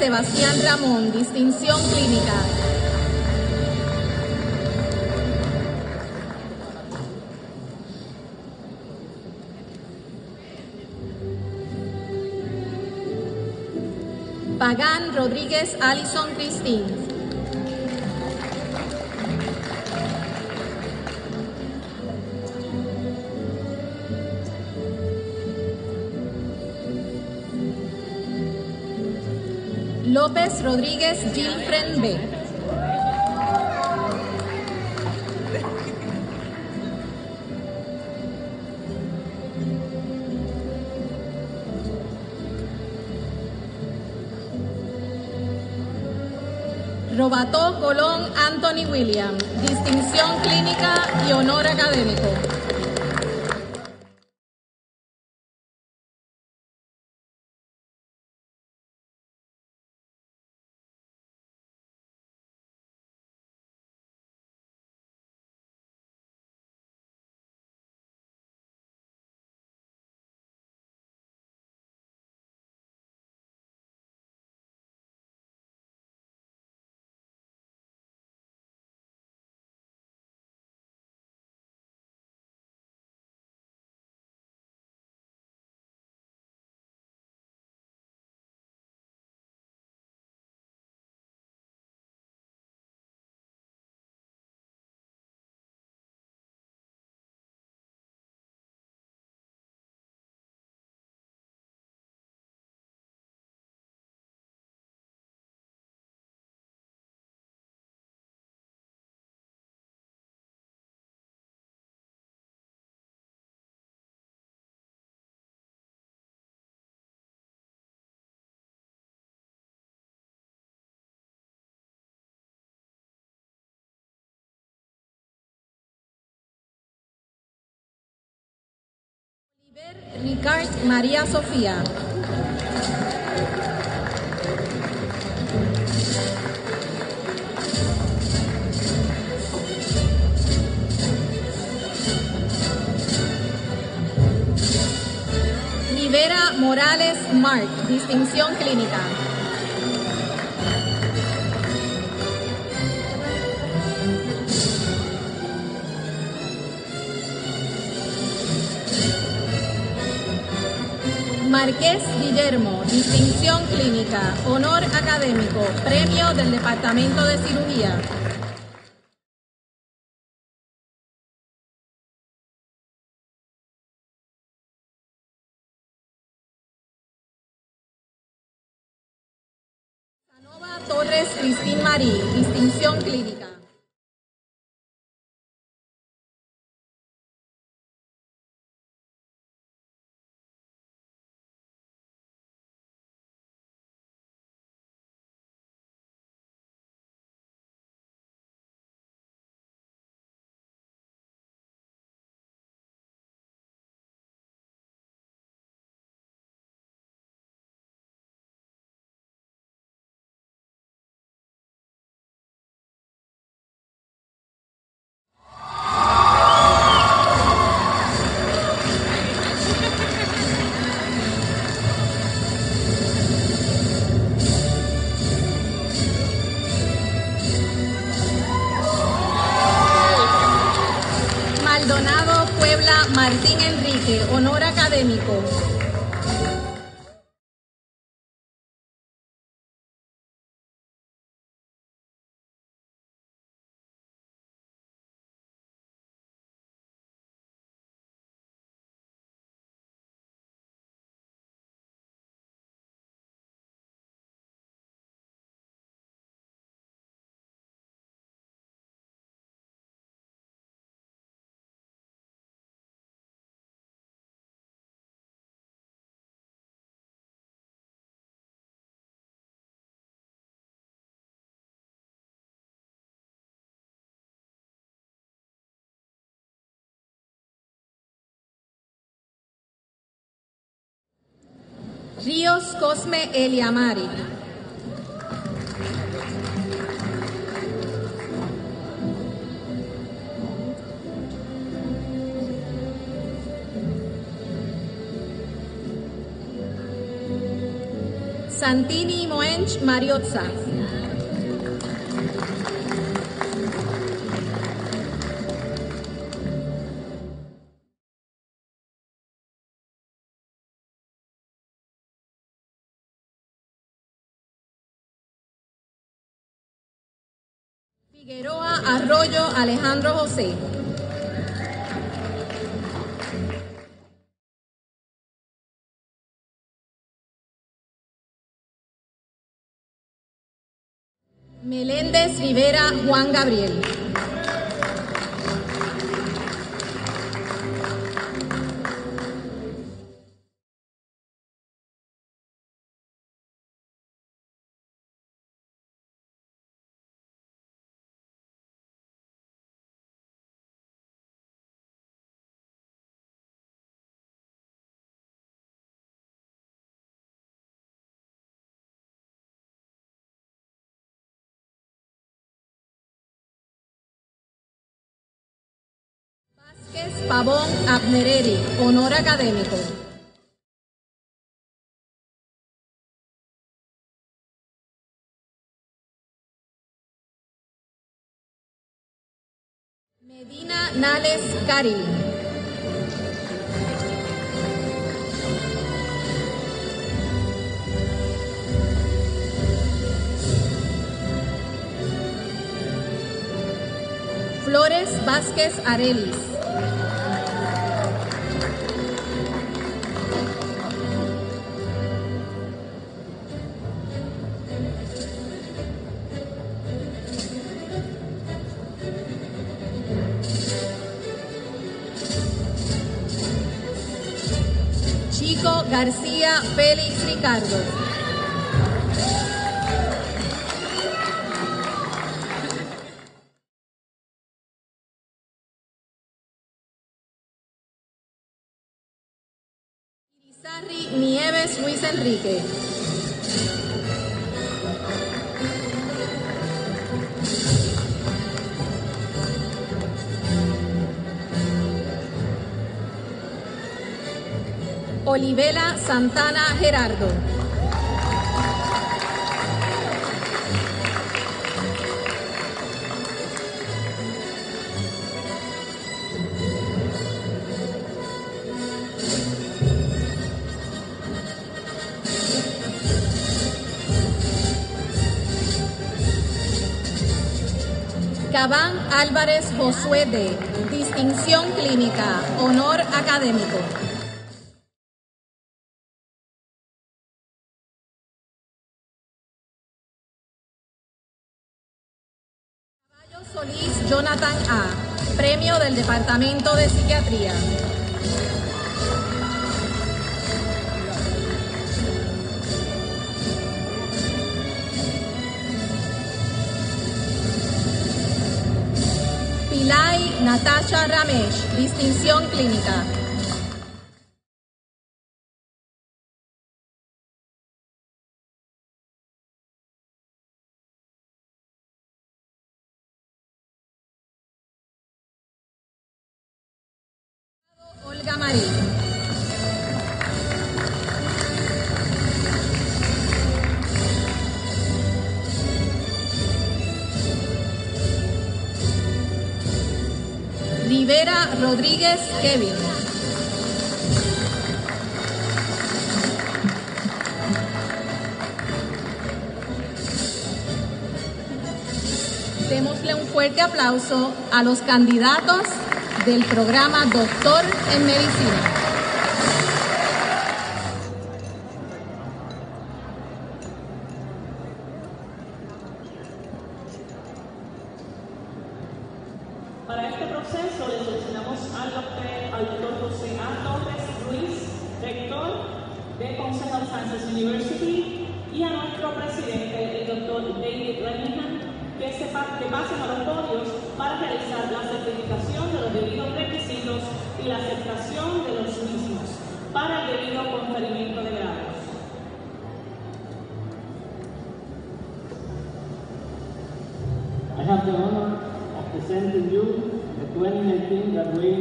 Sebastián Ramón, distinción clínica. Pagán Rodríguez Allison Cristín. López Rodríguez Gilfren B. Robató Colón Anthony William, distinción clínica y honor académico. Ricard María Sofía. Rivera Morales Mark, distinción clínica. Marqués Guillermo, distinción clínica, honor académico, premio del Departamento de Cirugía. Sanova Torres Cristín Marí, distinción clínica. Martín Enrique, honor académico. Ríos Cosme Eliamari. Santini Moench Mariozza. Figueroa Arroyo Alejandro José. Meléndez Rivera Juan Gabriel. Pavón Abnereri, honor académico. Medina Nales Cari. Flores Vázquez Arelis. Chico García Félix Ricardo. Nieves Luis Enrique. Olivela Santana Gerardo. Cabán Álvarez Josué de Distinción Clínica, honor académico. Caballo Solís Jonathan A, premio del Departamento de Psiquiatría. Natasha Ramesh, distinción clínica. Olga Marín. Rivera Rodríguez Kevin. Démosle un fuerte aplauso a los candidatos del programa Doctor en Medicina.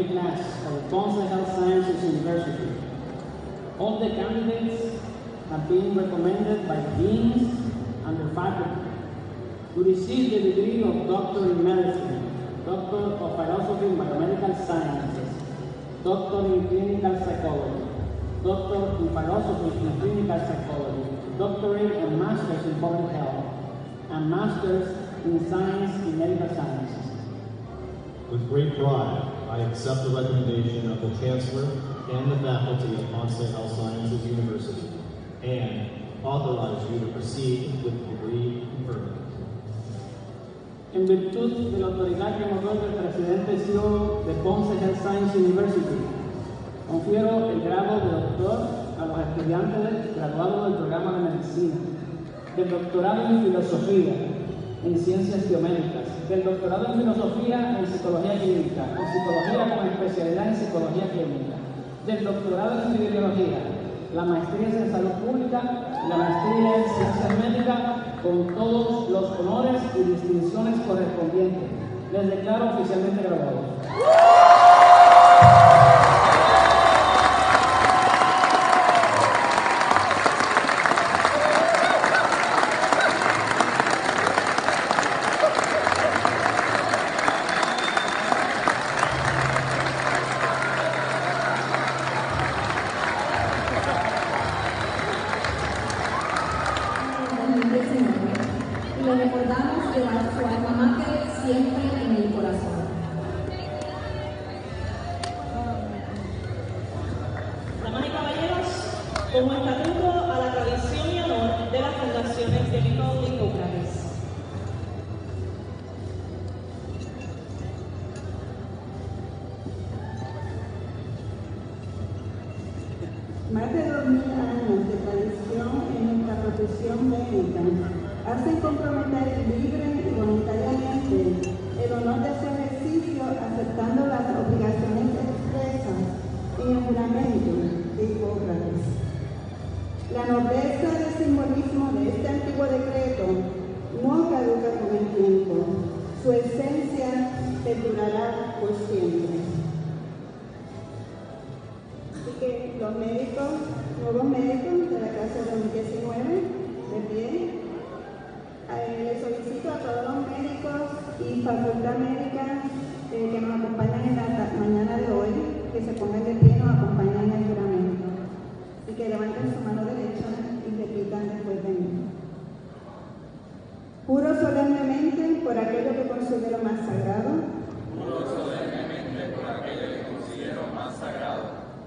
Class of Ponce Health Sciences University. All the candidates have been recommended by deans and the faculty to receive the degree of Doctor in Medicine, Doctor of Philosophy in Biomedical Sciences, Doctor in Clinical Psychology, Doctor in Philosophy in Clinical Psychology, Doctorate and Masters in Public Health, and Masters in Science in Medical Sciences. With great pride, I accept the recommendation of the Chancellor and the faculty of Ponce Health Sciences University, and authorize you to proceed with the degree conferred. En virtud de la autoridad que nos otorga el Presidente C E O de Ponce Health Sciences University, confiero el grado de doctor a los estudiantes graduados del programa de Medicina, del doctorado en Filosofía, en Ciencias Biomédicas, del doctorado en Filosofía en Psicología Clínica, en Psicología con especialidad en Psicología Clínica, del doctorado en Epidemiología, la maestría en Salud Pública, la maestría en Ciencias Médicas, con todos los honores y distinciones correspondientes. Les declaro oficialmente graduados.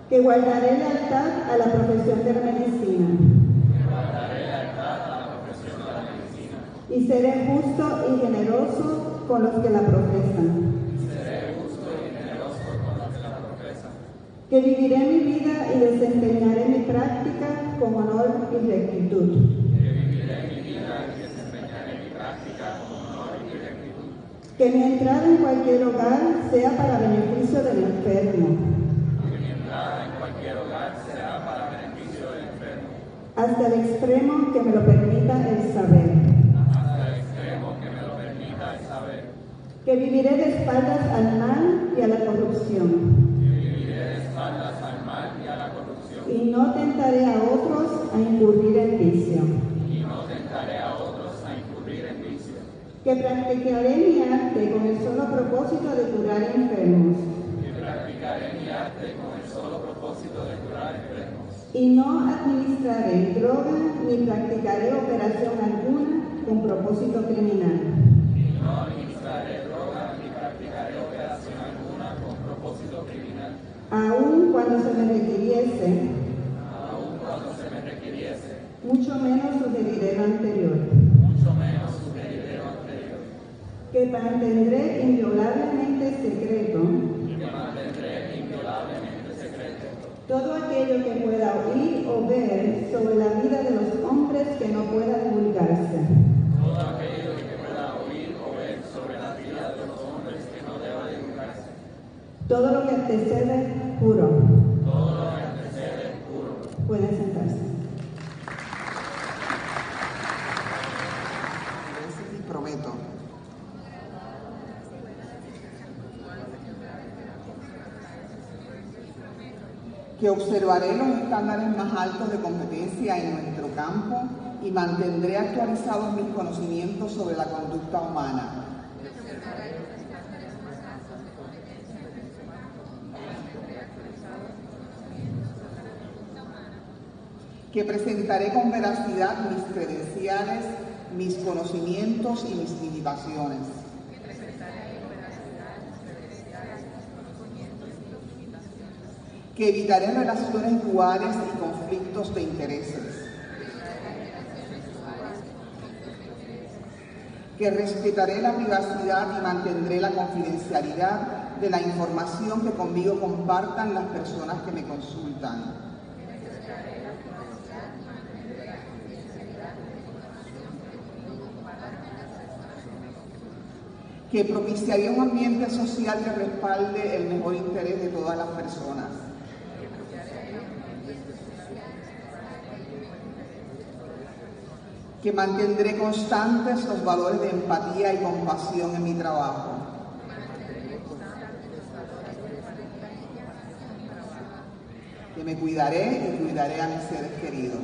Que guardaré lealtad a la profesión de la medicina. Que guardaré lealtad a la profesión de la medicina. Y seré justo y generoso con los que la profesan. Y seré justo y generoso con los que la profesan. Que viviré mi vida y desempeñaré mi práctica con honor y rectitud. Que viviré mi vida y desempeñaré mi práctica con honor y rectitud. Que mi entrada en cualquier hogar sea para beneficio del enfermo. Hasta el extremo que me lo permita el saber. Hasta el extremo que me lo permita el saber. Que viviré de espaldas al mal y a la corrupción. Que viviré de espaldas al mal y a la corrupción. Y no tentaré a otros a incurrir en vicio. Y no tentaré a otros a incurrir en vicio. Que practicaré mi arte con el solo propósito de curar enfermos. Que practicaré mi arte con el solo propósito de curar enfermos. Y no administraré droga ni practicaré operación alguna con propósito criminal. Y no administraré droga ni practicaré operación alguna con propósito criminal. Aun cuando se me requiriese. Aun cuando se me requiriese. Mucho menos sugeriré lo anterior. Mucho menos sugeriré lo anterior. Que mantendré inviolablemente el secreto. Y que mantendré inviolablemente. Todo aquello que pueda oír o ver sobre la vida de los hombres que no pueda divulgarse. Todo aquello que pueda oír o ver sobre la vida de los hombres que no deba divulgarse. Todo lo que antecede juro. Todo lo que antecede juro. Pueden sentarse. Y prometo. que observaré los estándares más altos de competencia en nuestro campo y mantendré actualizados mis conocimientos sobre la conducta humana. Que presentaré con veracidad mis credenciales, mis conocimientos y mis limitaciones. Que evitaré relaciones duales y conflictos de intereses. Que respetaré la privacidad y mantendré la confidencialidad de la información que conmigo compartan las personas que me consultan. Que propiciaría un ambiente social que respalde el mejor interés de todas las personas. Que mantendré constantes los valores de empatía y compasión en mi trabajo. Que me cuidaré y cuidaré a mis seres queridos.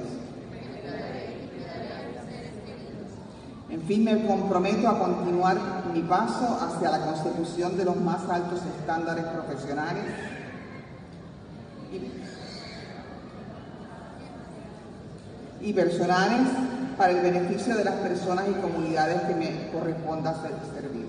En fin, me comprometo a continuar mi paso hacia la consecución de los más altos estándares profesionales y personales para el beneficio de las personas y comunidades que me corresponda servir.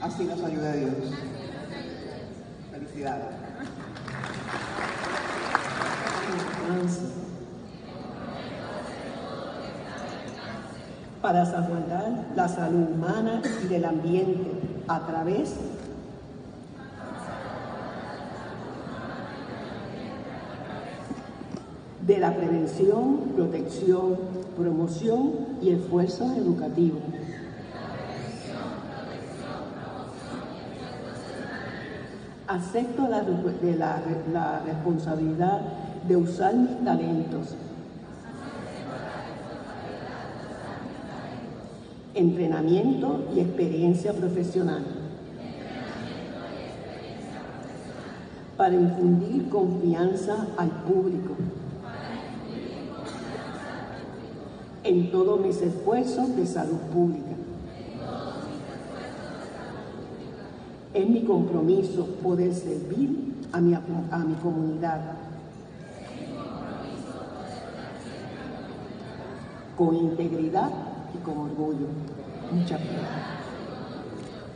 Así nos ayuda Dios. Felicidades. Para salvaguardar la salud humana y del ambiente a través de la prevención, protección, promoción y esfuerzos educativos. Acepto la, de la, la responsabilidad de usar mis talentos, entrenamiento y experiencia profesional para infundir confianza al público en todos mis esfuerzos de salud pública. Es mi compromiso poder servir a mi, a mi comunidad con integridad y con orgullo. Muchas gracias.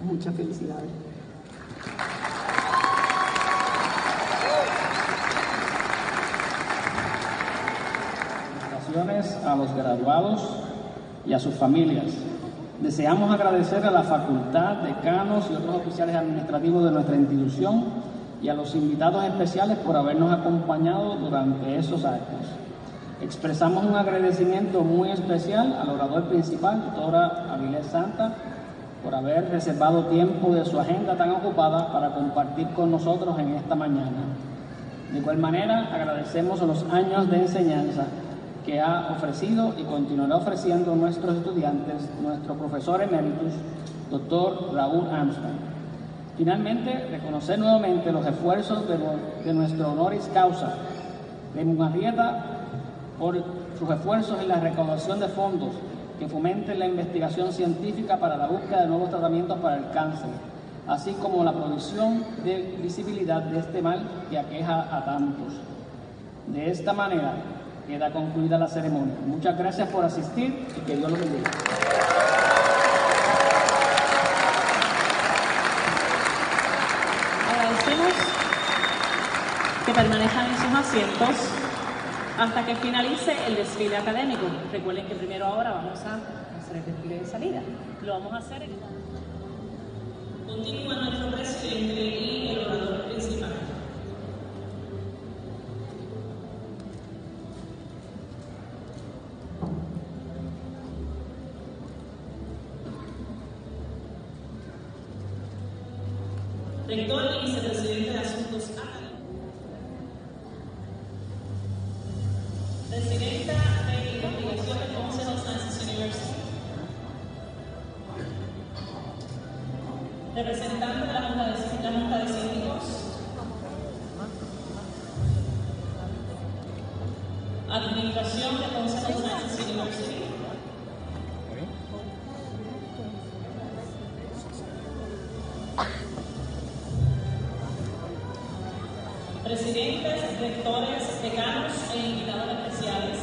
Muchas felicidades. Felicitaciones a los graduados y a sus familias. Deseamos agradecer a la facultad, decanos y otros oficiales administrativos de nuestra institución y a los invitados especiales por habernos acompañado durante esos actos. Expresamos un agradecimiento muy especial al orador principal, doctora Avilés Santa, por haber reservado tiempo de su agenda tan ocupada para compartir con nosotros en esta mañana. De igual manera, agradecemos a los años de enseñanza que ha ofrecido y continuará ofreciendo nuestros estudiantes, nuestro profesor emeritus, doctor Raúl Armstrong. Finalmente, reconocer nuevamente los esfuerzos de, de nuestro honoris causa, Raymond Arrieta, por sus esfuerzos en la recaudación de fondos que fomenten la investigación científica para la búsqueda de nuevos tratamientos para el cáncer, así como la provisión de visibilidad de este mal que aqueja a tantos. De esta manera, queda concluida la ceremonia. Muchas gracias por asistir y que Dios los bendiga. Agradecemos que permanezcan en sus asientos hasta que finalice el desfile académico. Recuerden que primero ahora vamos a hacer el desfile de salida. Lo vamos a hacer en... Continúa nuestro presidente y el orador principal. Rector y vicepresidente de Asuntos Académicos. Presidenta de representante de la Junta de Síndicos, Administración de Ponce Health Sciences University, presidentes, rectores, decanos e invitados especiales.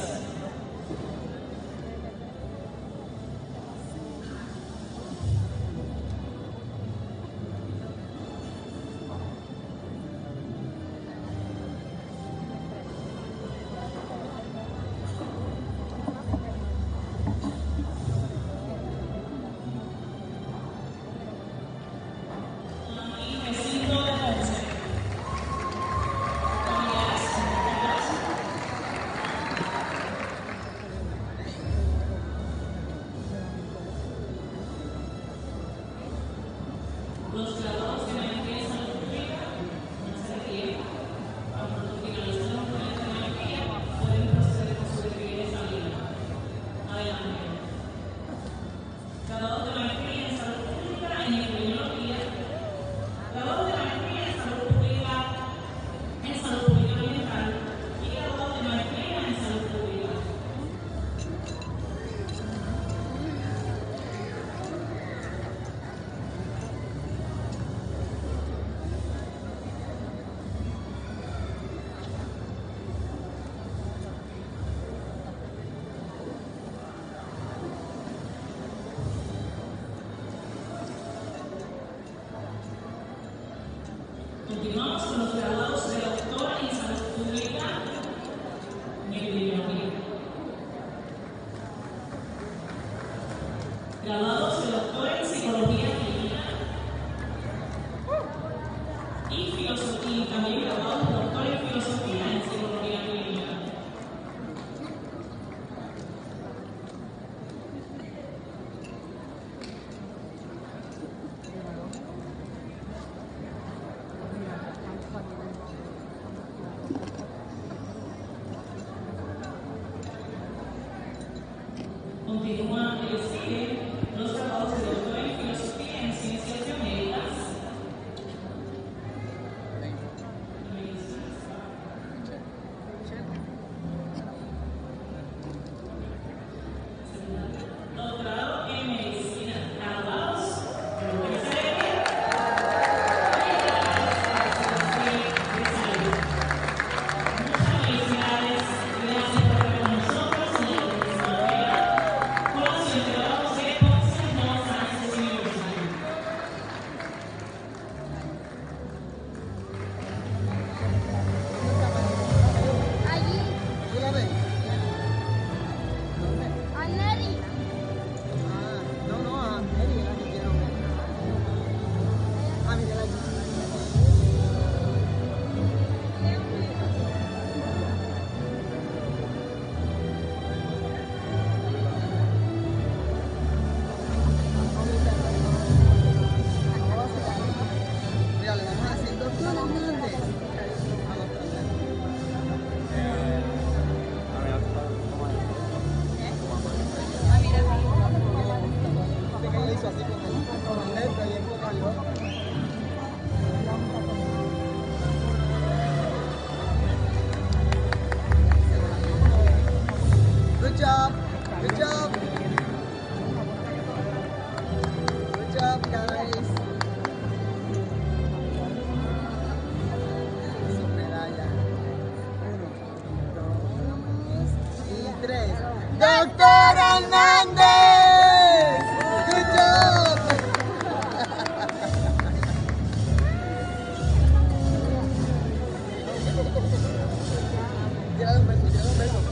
Gracias.